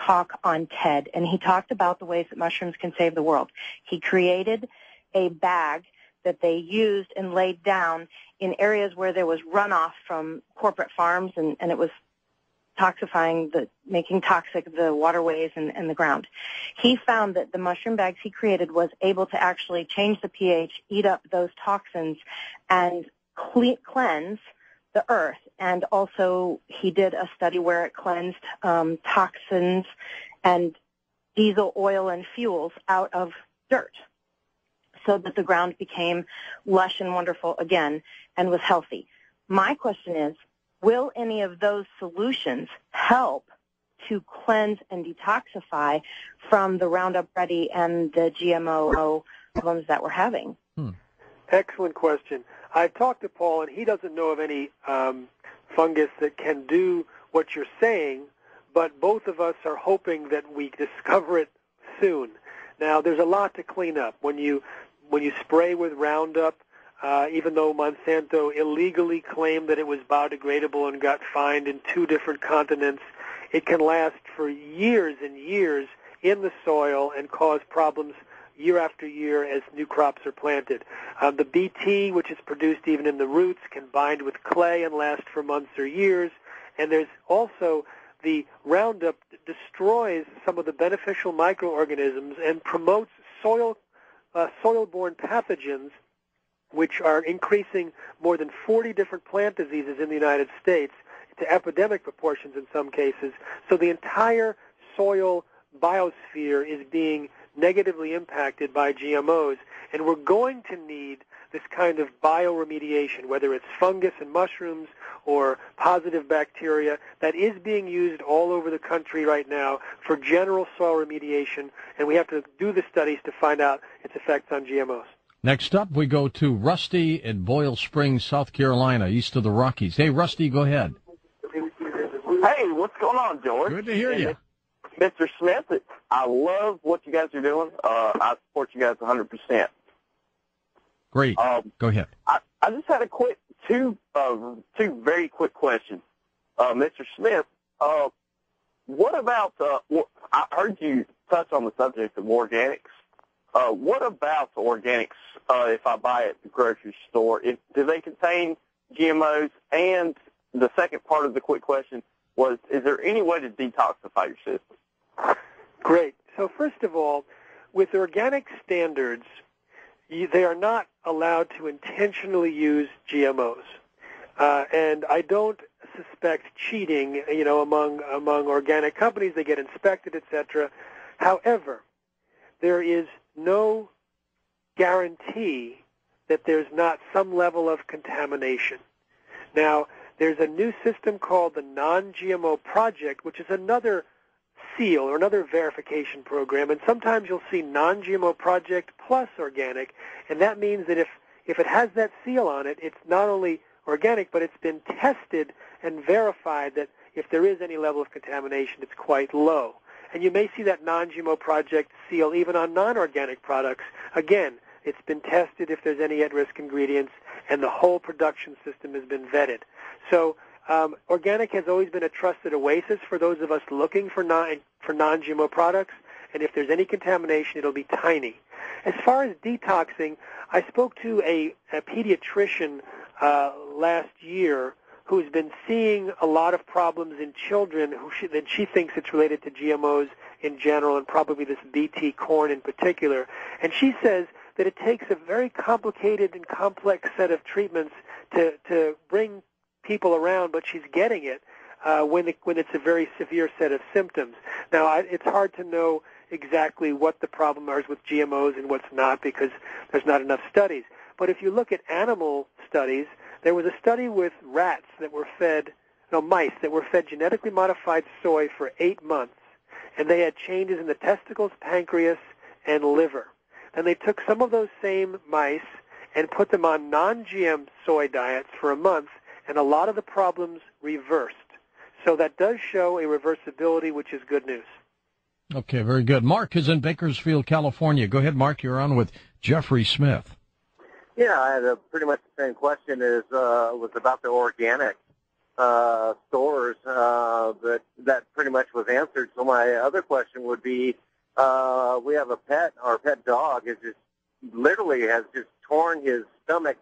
talk on TED, and he talked about the ways that mushrooms can save the world. He created a bag that they used and laid down in areas where there was runoff from corporate farms, and it was toxifying, making toxic the waterways and the ground. He found that the mushroom bags he created was able to actually change the pH, eat up those toxins, and cleanse the earth. And also he did a study where it cleansed toxins and diesel oil and fuels out of dirt, so that the ground became lush and wonderful again and was healthy. My question is, will any of those solutions help to cleanse and detoxify from the Roundup Ready and the GMO problems that we're having? Excellent question. I've talked to Paul, and he doesn't know of any fungus that can do what you're saying, but both of us are hoping that we discover it soon. Now, there's a lot to clean up. When you spray with Roundup, even though Monsanto illegally claimed that it was biodegradable and got fined in 2 different continents, it can last for years and years in the soil and cause problems year after year as new crops are planted. The BT, which is produced even in the roots, can bind with clay and last for months or years. And there's also the Roundup destroys some of the beneficial microorganisms and promotes soil-borne pathogens, which are increasing more than 40 different plant diseases in the United States to epidemic proportions in some cases. So the entire soil biosphere is being negatively impacted by GMOs, and we're going to need this kind of bioremediation, whether it's fungus and mushrooms or positive bacteria, that is being used all over the country right now for general soil remediation, and we have to do the studies to find out its effects on GMOs. Next up, we go to Rusty in Boyle Springs, South Carolina, east of the Rockies. Hey, Rusty, go ahead. Hey, what's going on, George? Good to hear you. Mr. Smith, I love what you guys are doing. I support you guys 100%. Great. Go ahead. I just had a quick two very quick questions. Mr. Smith, what about, I heard you touch on the subject of organics. What about the organics if I buy at the grocery store? Do they contain GMOs? And the second part of the quick question was, is there any way to detoxify your system? Great. So first of all, with organic standards, they are not allowed to intentionally use GMOs. And I don't suspect cheating, among organic companies. They get inspected, etc. However, there is no guarantee that there's not some level of contamination. Now, there's a new system called the Non-GMO Project, which is another seal or another verification program, and sometimes you'll see Non-GMO Project plus organic, and that means that if it has that seal on it, it's not only organic, but it's been tested and verified that if there is any level of contamination, it's quite low. And you may see that Non-GMO Project seal even on non-organic products. Again, it's been tested if there's any at-risk ingredients, and the whole production system has been vetted. So organic has always been a trusted oasis for those of us looking for non-GMO products, and if there's any contamination, it'll be tiny. As far as detoxing, I spoke to a pediatrician last year who's been seeing a lot of problems in children, and she thinks it's related to GMOs in general and probably this BT corn in particular. And she says that it takes a very complicated and complex set of treatments to bring people around, but she's getting it when it's a very severe set of symptoms. Now, it's hard to know exactly what the problem is with GMOs and what's not because there's not enough studies. But if you look at animal studies, there was a study with mice that were fed genetically modified soy for 8 months, and they had changes in the testicles, pancreas, and liver. And they took some of those same mice and put them on non-GM soy diets for a month, and a lot of the problems reversed. So that does show a reversibility, which is good news. Okay, very good. Mark is in Bakersfield, California. Go ahead, Mark. You're on with Jeffrey Smith. Yeah, I had pretty much the same question as was about the organic stores, but that pretty much was answered. So my other question would be, we have a pet. Our pet dog has just torn his stomach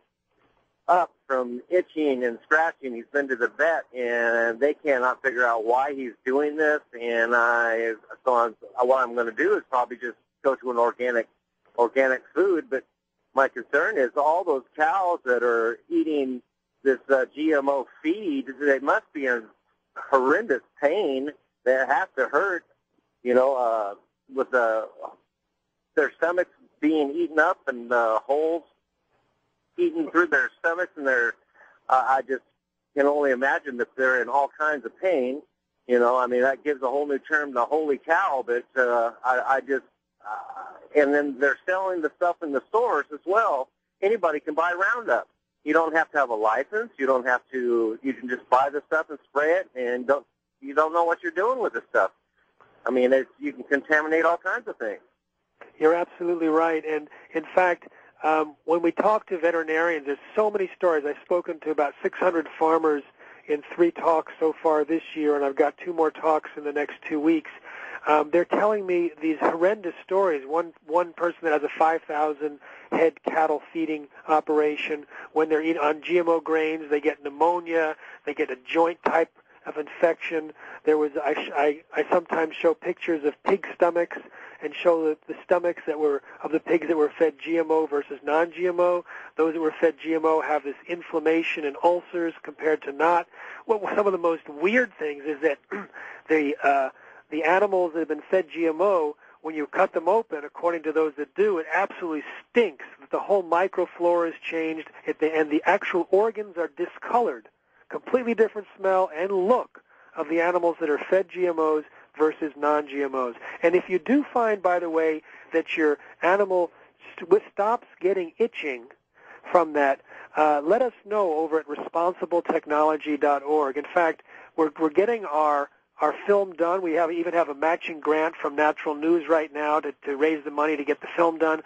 up from itching and scratching. He's been to the vet, and they cannot figure out why he's doing this. And what I'm going to do is probably just go to an organic food. But my concern is all those cows that are eating this GMO feed, they must be in horrendous pain. They have to hurt, with their stomachs being eaten up and holes eaten through their stomachs, and I just can only imagine that they're in all kinds of pain. That gives a whole new term, the holy cow, but and then they're selling the stuff in the stores as well. Anybody can buy Roundup. You don't have to have a license. You can just buy the stuff and spray it, and you don't know what you're doing with the stuff. You can contaminate all kinds of things. You're absolutely right. And, in fact, when we talk to veterinarians, there's so many stories. I've spoken to about 600 farmers in 3 talks so far this year, and I've got 2 more talks in the next 2 weeks. They're telling me these horrendous stories. One person that has a 5,000-head cattle feeding operation, when they're eating on GMO grains, they get pneumonia, they get a joint type of infection. I sometimes show pictures of pig stomachs and show the stomachs that were of the pigs that were fed GMO versus non-GMO. Those that were fed GMO have this inflammation and ulcers compared to not. Some of the most weird things is that the animals that have been fed GMO, when you cut them open, according to those that do, it absolutely stinks. The whole microflora is changed, and the actual organs are discolored. Completely different smell and look of the animals that are fed GMOs versus non-GMOs. And if you do find, by the way, that your animal stops getting itching from that, let us know over at responsibletechnology.org. In fact, we're getting our film done. We even have a matching grant from Natural News right now to raise the money to get the film done.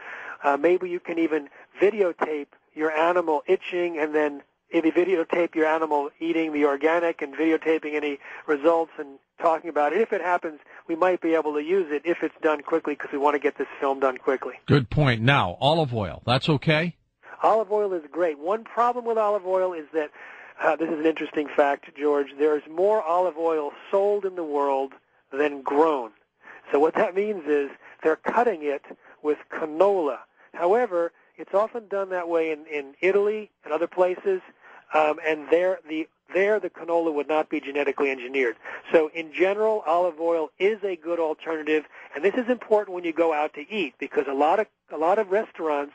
Maybe you can even videotape your animal itching, and then maybe videotape your animal eating the organic and videotaping any results and talking about it. If it happens, we might be able to use it if it's done quickly, because we want to get this film done quickly. Good point. Now, olive oil, that's okay? Olive oil is great. One problem with olive oil is that, this is an interesting fact, George, there's more olive oil sold in the world than grown. So what that means is they're cutting it with canola. However, it's often done that way in Italy and other places, and there the canola would not be genetically engineered. So in general, olive oil is a good alternative, and this is important when you go out to eat, because a lot of restaurants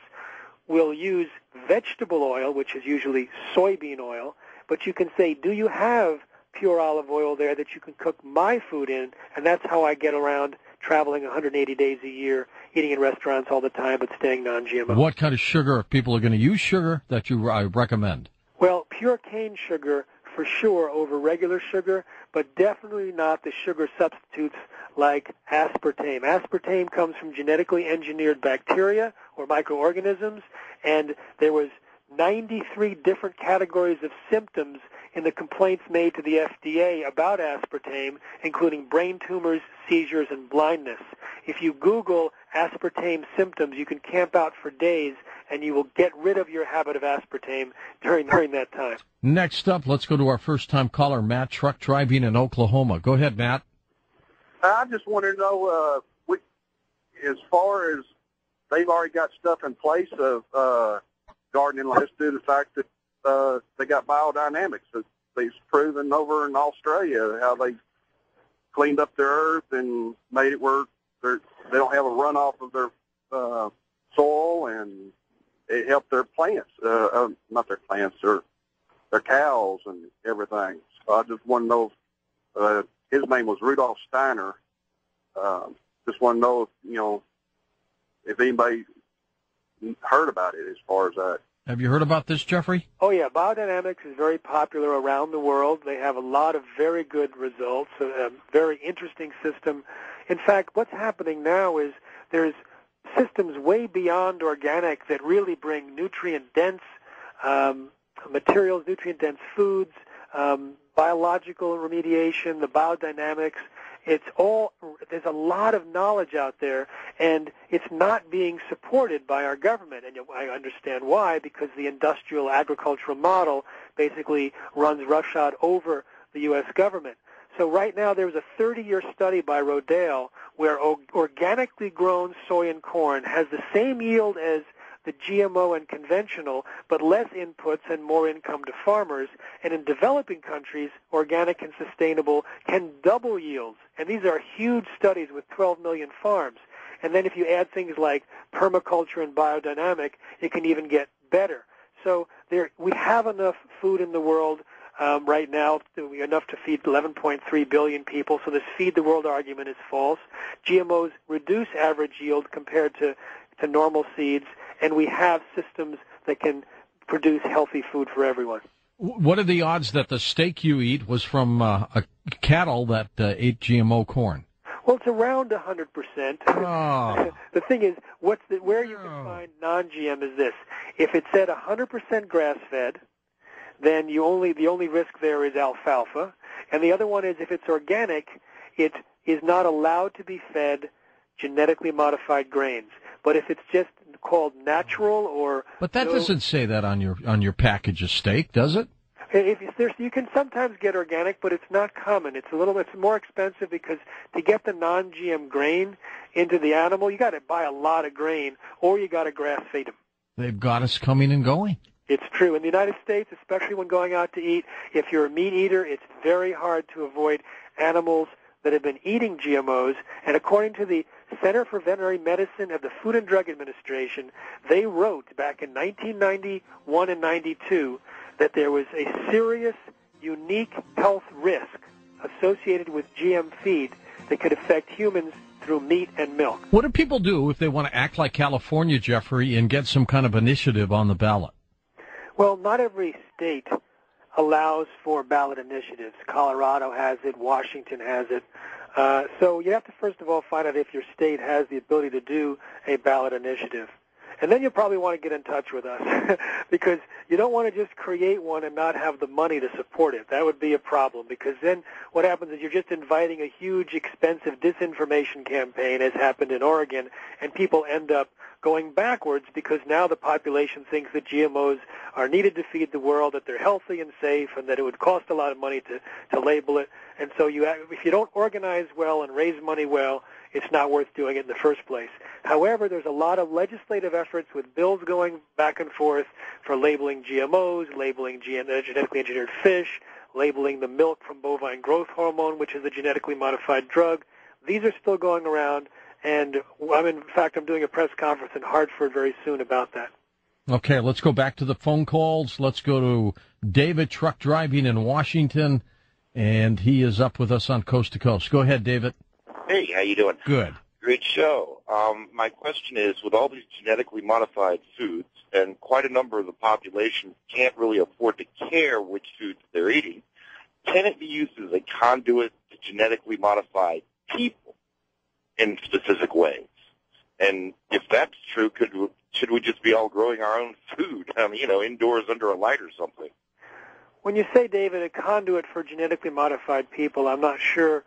will use vegetable oil, which is usually soybean oil, but you can say, do you have pure olive oil there that you can cook my food in? And that's how I get around traveling 180 days a year, eating in restaurants all the time, but staying non-GMO. What kind of sugar, if people are going to use sugar, that you recommend? Well, pure cane sugar for sure over regular sugar, but definitely not the sugar substitutes like aspartame. Aspartame comes from genetically engineered bacteria or microorganisms, and there was 93 different categories of symptoms in the complaints made to the FDA about aspartame, including brain tumors, seizures, and blindness. If you Google aspartame symptoms, you can camp out for days, and you will get rid of your habit of aspartame during that time. Next up, let's go to our first-time caller, Matt, truck driving in Oklahoma. Go ahead, Matt. I just want to know, as far as they've already got stuff in place of gardening, let's do the fact that they got biodynamics. They've proven over in Australia how they cleaned up their earth and made it where they don't have a runoff of their soil, and it helped their plants, not their plants, their cows and everything. So I just want to know, his name was Rudolph Steiner. Just want to know, if anybody heard about it as far as that. Have you heard about this, Jeffrey? Oh, yeah. Biodynamics is very popular around the world. They have a lot of very good results, a very interesting system. In fact, what's happening now is there's systems way beyond organic that really bring nutrient-dense materials, nutrient-dense foods, biological remediation, the biodynamics, It's all, there's a lot of knowledge out there, and it's not being supported by our government. And I understand why, because the industrial agricultural model basically runs roughshod over the U.S. government. So right now there was a 30-year study by Rodale where organically grown soy and corn has the same yield as the GMO and conventional, but less inputs and more income to farmers. And in developing countries, organic and sustainable can double yields. And these are huge studies with 12 million farms. And then if you add things like permaculture and biodynamic, it can even get better. So there, we have enough food in the world right now, enough to feed 11.3 billion people, so this feed the world argument is false. GMOs reduce average yield compared to normal seeds, and we have systems that can produce healthy food for everyone. What are the odds that the steak you eat was from cattle that ate GMO corn? Well, it's around 100%. Oh. The thing is, where you can find non-GM is this. If it said 100% grass-fed, then the only risk there is alfalfa. And the other one is if it's organic, it is not allowed to be fed genetically modified grains. But if it's just called natural or... But that doesn't say that on your package of steak, does it? You can sometimes get organic, but it's not common. It's more expensive because to get the non-GM grain into the animal, you got to buy a lot of grain or you got to grass feed them. They've got us coming and going. It's true. In the United States, especially when going out to eat, if you're a meat eater, it's very hard to avoid animals that have been eating GMOs. And according to the Center for Veterinary Medicine of the Food and Drug Administration, they wrote back in 1991 and 92 that there was a serious, unique health risk associated with GM feed that could affect humans through meat and milk. What do people do if they want to act like California, Jeffrey, and get some kind of initiative on the ballot? Well, not every state allows for ballot initiatives. Colorado has it. Washington has it. So you have to, first of all, find out if your state has the ability to do a ballot initiative. And then you'll probably want to get in touch with us because you don't want to just create one and not have the money to support it. That would be a problem because then what happens is you're just inviting a huge, expensive disinformation campaign, as happened in Oregon, and people end up going backwards because now the population thinks that GMOs are needed to feed the world, that they're healthy and safe, and that it would cost a lot of money to label it. And so if you don't organize well and raise money well, it's not worth doing it in the first place. However, there's a lot of legislative efforts with bills going back and forth for labeling GMOs, labeling genetically engineered fish, labeling the milk from bovine growth hormone, which is a genetically modified drug. These are still going around, and I'm doing a press conference in Hartford very soon about that. Okay, let's go back to the phone calls. Let's go to David, truck driving in Washington, and he is up with us on Coast to Coast. Go ahead, David. Hey, how you doing? Good. Great show. My question is, with all these genetically modified foods, and quite a number of the population can't really afford to care which foods they're eating, can it be used as a conduit to genetically modify people in specific ways? And if that's true, should we just be all growing our own food, indoors under a light or something? When you say, David, a conduit for genetically modified people, I'm not sure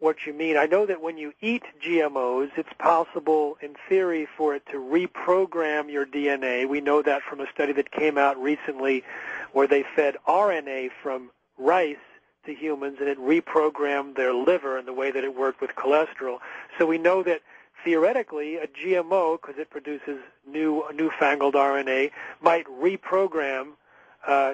what you mean. I know that when you eat GMOs, it's possible in theory for it to reprogram your DNA. We know that from a study that came out recently where they fed RNA from rice to humans and it reprogrammed their liver in the way that it worked with cholesterol. So we know that theoretically a GMO, because it produces newfangled RNA, might reprogram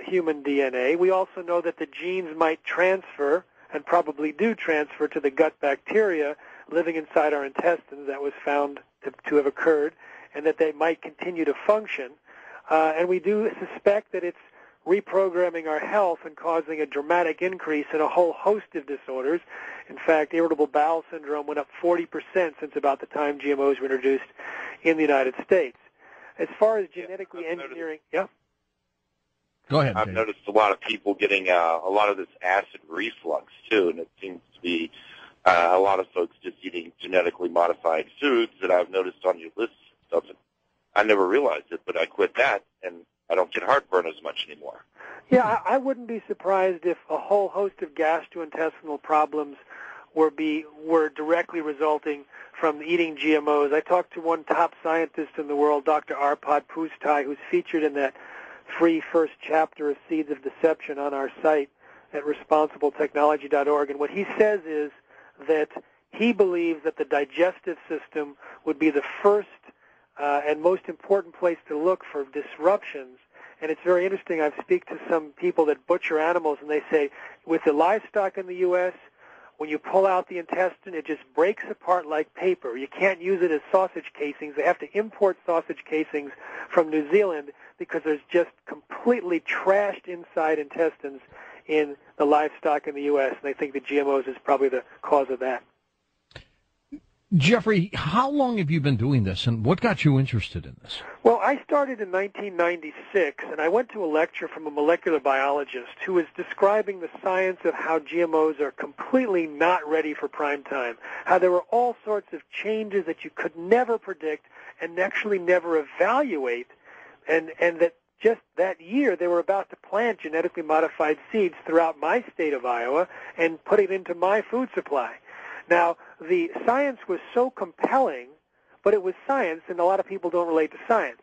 human DNA. We also know that the genes might transfer and probably do transfer to the gut bacteria living inside our intestines that was found to have occurred, and that they might continue to function. And we do suspect that it's reprogramming our health and causing a dramatic increase in a whole host of disorders. In fact, irritable bowel syndrome went up 40% since about the time GMOs were introduced in the United States. As far as genetically engineering... Yeah? Go ahead. I've noticed a lot of people getting a lot of this acid reflux, too, and it seems to be a lot of folks just eating genetically modified foods that I've noticed on your list. I never realized it, but I quit that, and I don't get heartburn as much anymore. Yeah, I wouldn't be surprised if a whole host of gastrointestinal problems were directly resulting from eating GMOs. I talked to one top scientist in the world, Dr. Arpad Pustai, who's featured in that free first chapter of Seeds of Deception on our site at responsibletechnology.org. And what he says is that he believes that the digestive system would be the first and most important place to look for disruptions. And it's very interesting. I've speak to some people that butcher animals, and they say with the livestock in the U.S., when you pull out the intestine, it just breaks apart like paper. You can't use it as sausage casings. They have to import sausage casings from New Zealand because there's just completely trashed inside intestines in the livestock in the U.S., and I think the GMOs is probably the cause of that. Jeffrey, how long have you been doing this, and what got you interested in this? Well, I started in 1996, and I went to a lecture from a molecular biologist who was describing the science of how GMOs are completely not ready for prime time, how there were all sorts of changes that you could never predict and actually never evaluate, and that just that year they were about to plant genetically modified seeds throughout my state of Iowa and put it into my food supply. Now, the science was so compelling, but it was science, and a lot of people don't relate to science.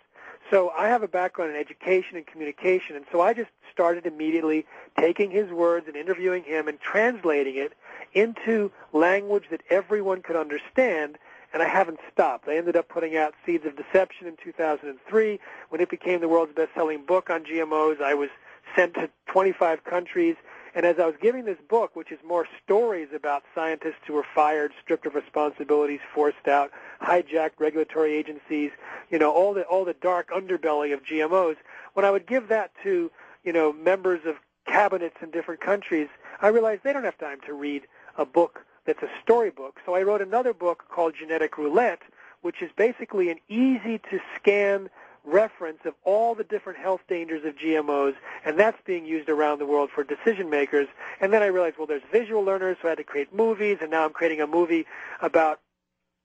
So I have a background in education and communication, and so I just started immediately taking his words and interviewing him and translating it into language that everyone could understand, and I haven't stopped. I ended up putting out Seeds of Deception in 2003. When it became the world's best-selling book on GMOs, I was sent to 25 countries. And as I was giving this book, which is more stories about scientists who were fired, stripped of responsibilities, forced out, hijacked regulatory agencies, you know, all the dark underbelly of GMOs, when I would give that to, you know, members of cabinets in different countries, I realized they don't have time to read a book that's a storybook. So I wrote another book called Genetic Roulette, which is basically an easy-to-scan reference of all the different health dangers of GMOs, and that's being used around the world for decision makers. And then I realized, well, there's visual learners, so I had to create movies, and now I'm creating a movie about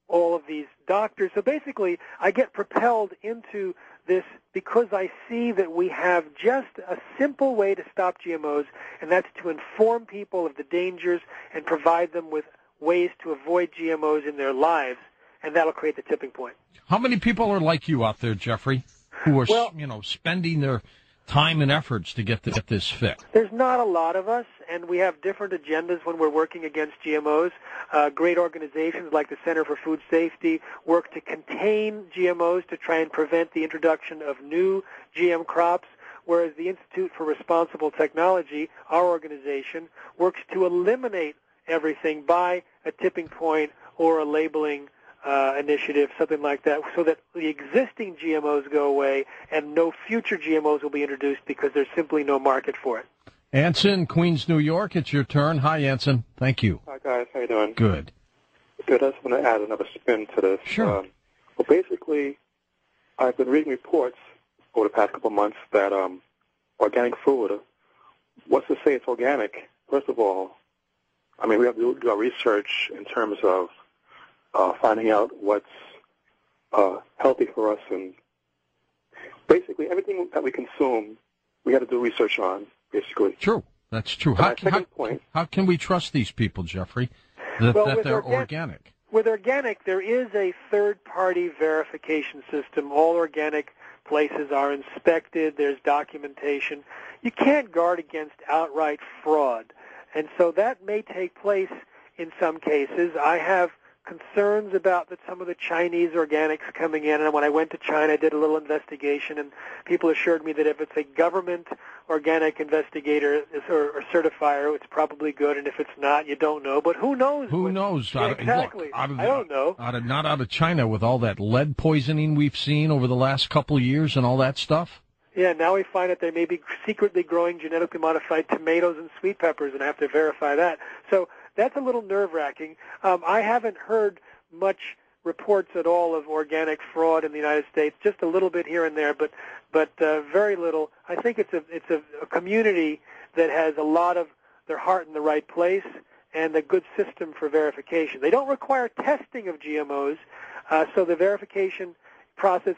all of these doctors. So basically, I get propelled into this because I see that we have just a simple way to stop GMOs, and that's to inform people of the dangers and provide them with ways to avoid GMOs in their lives. And that'll create the tipping point. How many people are like you out there, Jeffrey, who are, well, you know, spending their time and efforts to get this fixed? There's not a lot of us, and we have different agendas when we're working against GMOs. Great organizations like the Center for Food Safety work to contain GMOs to try and prevent the introduction of new GM crops, whereas the Institute for Responsible Technology, our organization, works to eliminate everything by a tipping point or a labeling initiative, something like that, so that the existing GMOs go away and no future GMOs will be introduced because there's simply no market for it. Anson, Queens, New York, it's your turn. Hi, Anson. Thank you. Hi, guys. How you doing? Good. Good. I just want to add another spin to this. Sure. Well, basically, I've been reading reports over the past couple of months that organic food, what's to say it's organic? First of all, I mean, we have to do our research in terms of finding out what's healthy for us, and basically everything that we consume, we have to do research on, basically. True. That's true. How can we trust these people, Jeffrey, that they're organic? With organic, there is a third-party verification system. All organic places are inspected. There's documentation. You can't guard against outright fraud, and so that may take place in some cases. I have concerns about that some of the Chinese organics coming in, and when I went to China I did a little investigation, and people assured me that if it's a government organic investigator or certifier, it's probably good, and if it's not, you don't know. But who knows? Exactly. Look, I don't know. Not out of China with all that lead poisoning we've seen over the last couple of years and all that stuff. Yeah, now we find that they may be secretly growing genetically modified tomatoes and sweet peppers, and I have to verify that. So that's a little nerve-wracking. I haven't heard much reports at all of organic fraud in the United States, just a little bit here and there, but very little. I think it's a community that has a lot of their heart in the right place and a good system for verification. They don't require testing of GMOs, so the verification process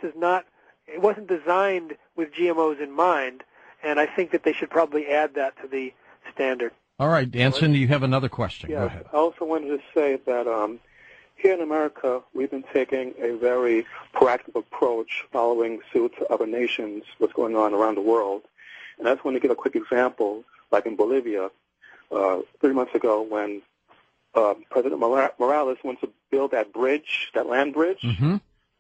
wasn't designed with GMOs in mind, and I think that they should probably add that to the standard. All right, Anson, you have another question. Yes, go ahead. I also wanted to say that here in America, we've been taking a very proactive approach following suits of other nations, what's going on around the world. And I just want to give a quick example, like in Bolivia, 3 months ago when President Morales went to build that bridge, that land bridge,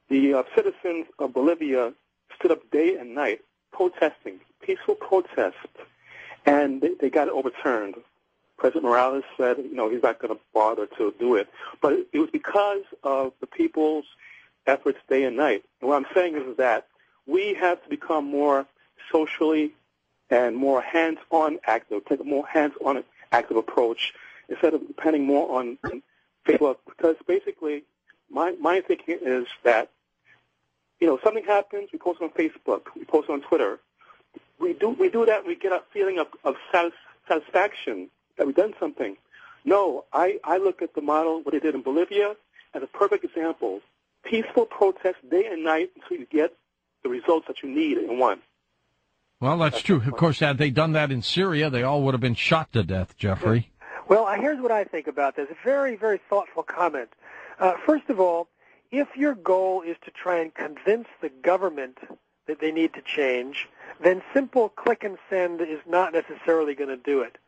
the citizens of Bolivia stood up day and night protesting, peaceful protests, and they got it overturned. President Morales said, you know, he's not going to bother to do it. But it was because of the people's efforts day and night. And what I'm saying is that we have to become more socially and more hands-on active, take a more hands-on active approach instead of depending more on Facebook. Because basically my thinking is that, you know, something happens, we post on Facebook, we post on Twitter. We do that, we get a feeling of satisfaction that we've done something. No, I look at the model, what they did in Bolivia, as a perfect example. Peaceful protests day and night until you get the results that you need and want. Well, that's true. Of course, had they done that in Syria, they all would have been shot to death, Jeffrey. Well, here's what I think about this. A very, very thoughtful comment. First of all, if your goal is to try and convince the government that they need to change, then simple click and send is not necessarily going to do it.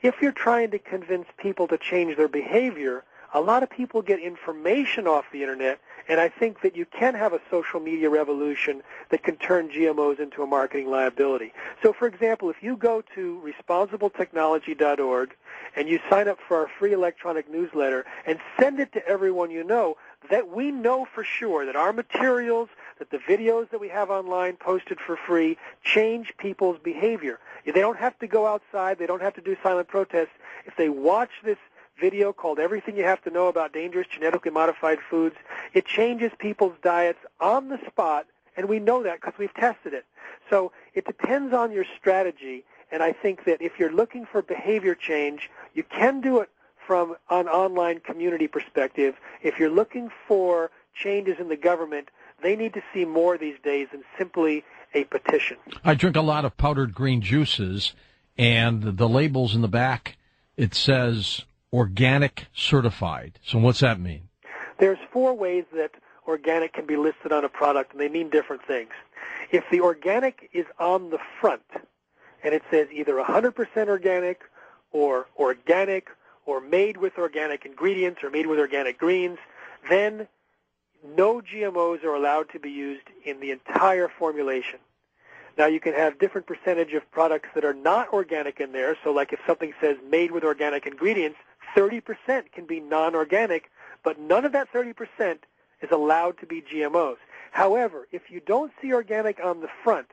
If you're trying to convince people to change their behavior, a lot of people get information off the Internet, and I think that you can have a social media revolution that can turn GMOs into a marketing liability. So, for example, if you go to responsibletechnology.org and you sign up for our free electronic newsletter and send it to everyone you know, that we know for sure that our materials, that the videos that we have online posted for free change people's behavior. They don't have to go outside. They don't have to do silent protests. If they watch this video called Everything You Have to Know About Dangerous Genetically Modified Foods, it changes people's diets on the spot, and we know that because we've tested it. So it depends on your strategy, and I think that if you're looking for behavior change, you can do it from an online community perspective. If you're looking for changes in the government, they need to see more these days than simply a petition. I drink a lot of powdered green juices, and the labels in the back, it says organic certified. So what's that mean? There's 4 ways that organic can be listed on a product, and they mean different things. If the organic is on the front, and it says either 100% organic or organic or made with organic ingredients or made with organic greens, then no GMOs are allowed to be used in the entire formulation. Now, you can have different percentage of products that are not organic in there. So like if something says made with organic ingredients, 30% can be non-organic, but none of that 30% is allowed to be GMOs. However, if you don't see organic on the front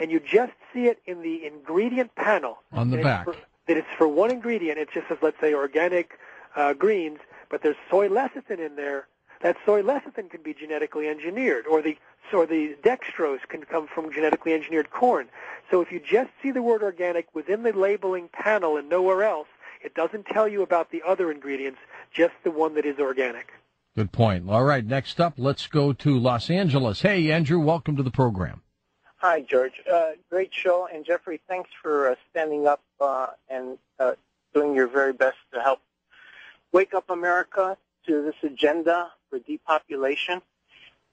and you just see it in the ingredient panel on the back, that it's for one ingredient, it just says, let's say, organic greens, but there's soy lecithin in there. That soy lecithin can be genetically engineered, or the dextrose can come from genetically engineered corn. So if you just see the word organic within the labeling panel and nowhere else, it doesn't tell you about the other ingredients, just the one that is organic. Good point. All right, next up, let's go to Los Angeles. Hey, Andrew, welcome to the program. Hi, George. Great show, and Jeffrey, thanks for standing up and doing your very best to help wake up America to this agenda for depopulation.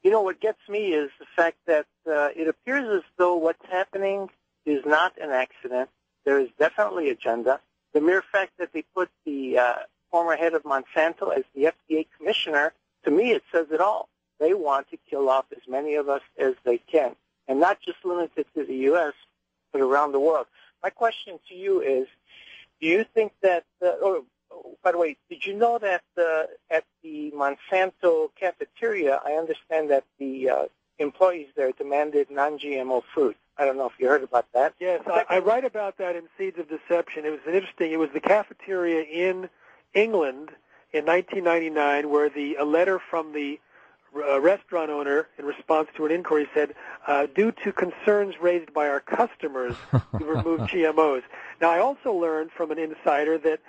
You know, what gets me is the fact that it appears as though what's happening is not an accident. There is definitely agenda. The mere fact that they put the former head of Monsanto as the FDA commissioner, to me it says it all. They want to kill off as many of us as they can, and not just limited to the U.S., but around the world. My question to you is, do you think that by the way, did you know that at the Monsanto cafeteria, I understand that the employees there demanded non-GMO food? I don't know if you heard about that. Yes, I write about that in Seeds of Deception. It was interesting. It was the cafeteria in England in 1999 where a letter from the a restaurant owner, in response to an inquiry, said, due to concerns raised by our customers, we removed GMOs. Now, I also learned from an insider that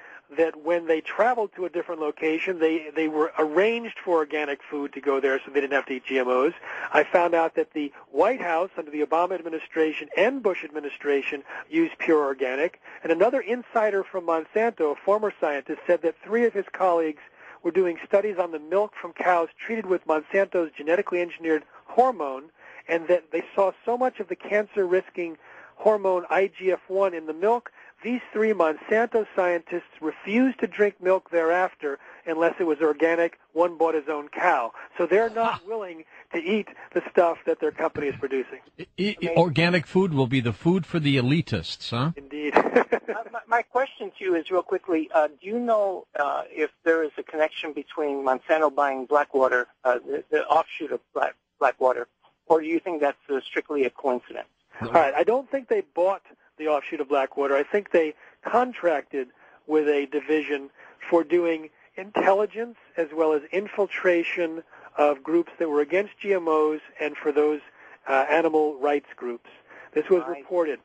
when they traveled to a different location, they were arranged for organic food to go there so they didn't have to eat GMOs. I found out that the White House under the Obama administration and Bush administration used pure organic. And another insider from Monsanto, a former scientist, said that three of his colleagues were doing studies on the milk from cows treated with Monsanto's genetically engineered hormone, and that they saw so much of the cancer-risking hormone IGF-1 in the milk. These three Monsanto scientists refused to drink milk thereafter unless it was organic. One bought his own cow. So they're not willing to eat the stuff that their company is producing. Organic food will be the food for the elitists, huh? Indeed. My question to you is real quickly, do you know if there is a connection between Monsanto buying Blackwater, the offshoot of Blackwater, or do you think that's strictly a coincidence? All right. I don't think they bought the offshoot of Blackwater. I think they contracted with a division for doing intelligence as well as infiltration of groups that were against GMOs and for those animal rights groups. This was reported.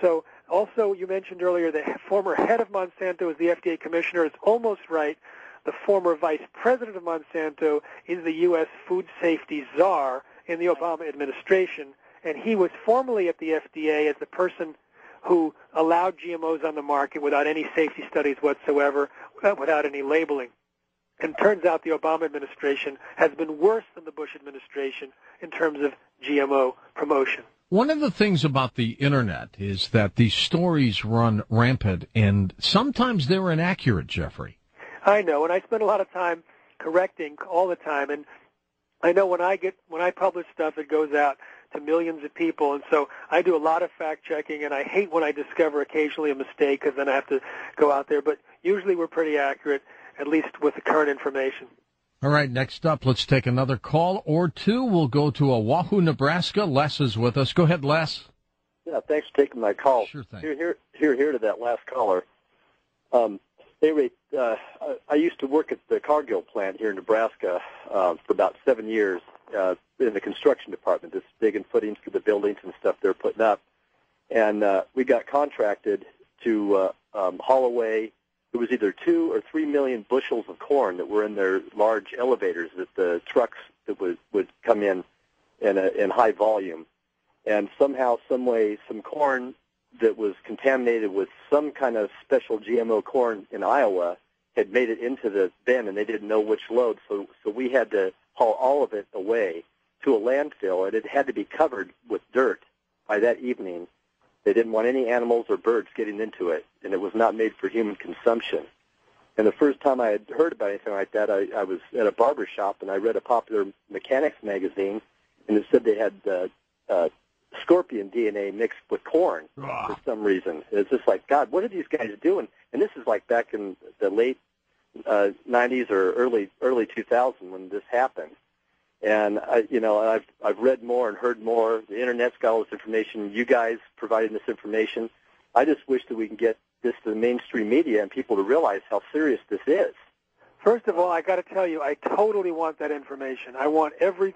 So also you mentioned earlier the former head of Monsanto is the FDA commissioner. It's almost right. The former vice president of Monsanto is the U.S. food safety czar in the Obama administration, and he was formerly at the FDA as the person who allowed GMOs on the market without any safety studies whatsoever, without any labeling. And turns out the Obama administration has been worse than the Bush administration in terms of GMO promotion. One of the things about the Internet is that these stories run rampant, and sometimes they're inaccurate, Jeffrey. I know, and I spend a lot of time correcting all the time. And I know when I publish stuff, it goes out to millions of people, and so I do a lot of fact-checking, and I hate when I discover occasionally a mistake because then I have to go out there, but usually we're pretty accurate, at least with the current information. All right, next up, let's take another call or two. We'll go to Oahu, Nebraska. Les is with us. Go ahead, Les. Yeah, thanks for taking my call. Sure thing. Here to that last caller. I used to work at the Cargill plant here in Nebraska for about 7 years in the construction department, just digging footings for the buildings and stuff they're putting up. And we got contracted to haul away, it was either 2 or 3 million bushels of corn that were in their large elevators that the trucks that would come in high volume. And somehow, some way, some corn that was contaminated with some kind of special GMO corn in Iowa had made it into the bin, and they didn't know which load, so we had to haul all of it away to a landfill, and it had to be covered with dirt by that evening. They didn't want any animals or birds getting into it, and it was not made for human consumption. And the first time I had heard about anything like that, I was at a barber shop, and I read a popular mechanics magazine, and it said they had scorpion DNA mixed with corn for some reason. It's just like, God, what are these guys doing? And this is like back in the late 90s or early 2000 when this happened. And I've read more and heard more. The Internet's got all this information. You guys providing this information. I just wish that we can get this to the mainstream media and people to realize how serious this is. First of all, I got to tell you, I totally want that information. I want every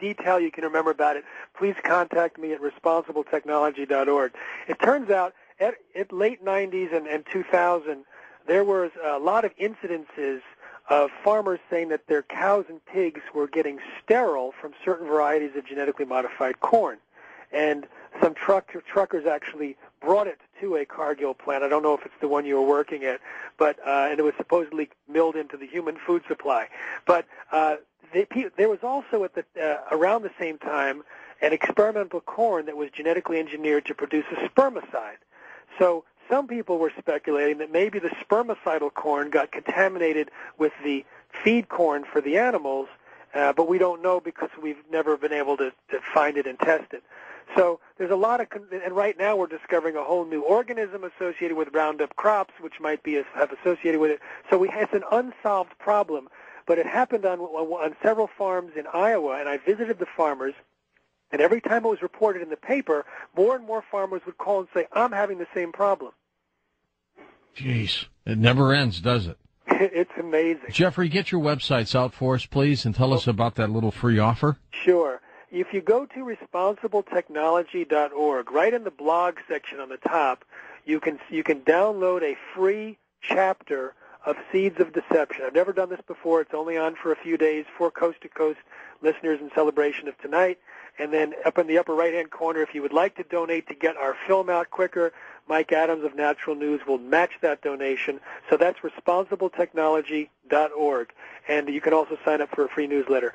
detail you can remember about it. Please contact me at responsibletechnology.org. It turns out, at late 90s and 2000, there was a lot of incidences of farmers saying that their cows and pigs were getting sterile from certain varieties of genetically modified corn. And some truckers actually brought it to a Cargill plant. I don't know if it's the one you were working at, but and it was supposedly milled into the human food supply. But there was also at the around the same time an experimental corn that was genetically engineered to produce a spermicide. So some people were speculating that maybe the spermicidal corn got contaminated with the feed corn for the animals, but we don't know because we've never been able to find it and test it. So there's a lot of, and right now we're discovering a whole new organism associated with Roundup crops, which might be have associated with it. So it's an unsolved problem, but it happened on several farms in Iowa, and I visited the farmers. And every time it was reported in the paper, more and more farmers would call and say, "I'm having the same problem." Jeez, it never ends, does it? It's amazing. Jeffrey, get your websites out for us, please, and tell us about that little free offer. Sure. If you go to responsibletechnology.org, right in the blog section on the top, you can download a free chapter of Seeds of Deception. I've never done this before. It's only on for a few days for coast-to-coast listeners in celebration of tonight. And then up in the upper right-hand corner, if you would like to donate to get our film out quicker, Mike Adams of Natural News will match that donation. So that's responsibletechnology.org. And you can also sign up for a free newsletter.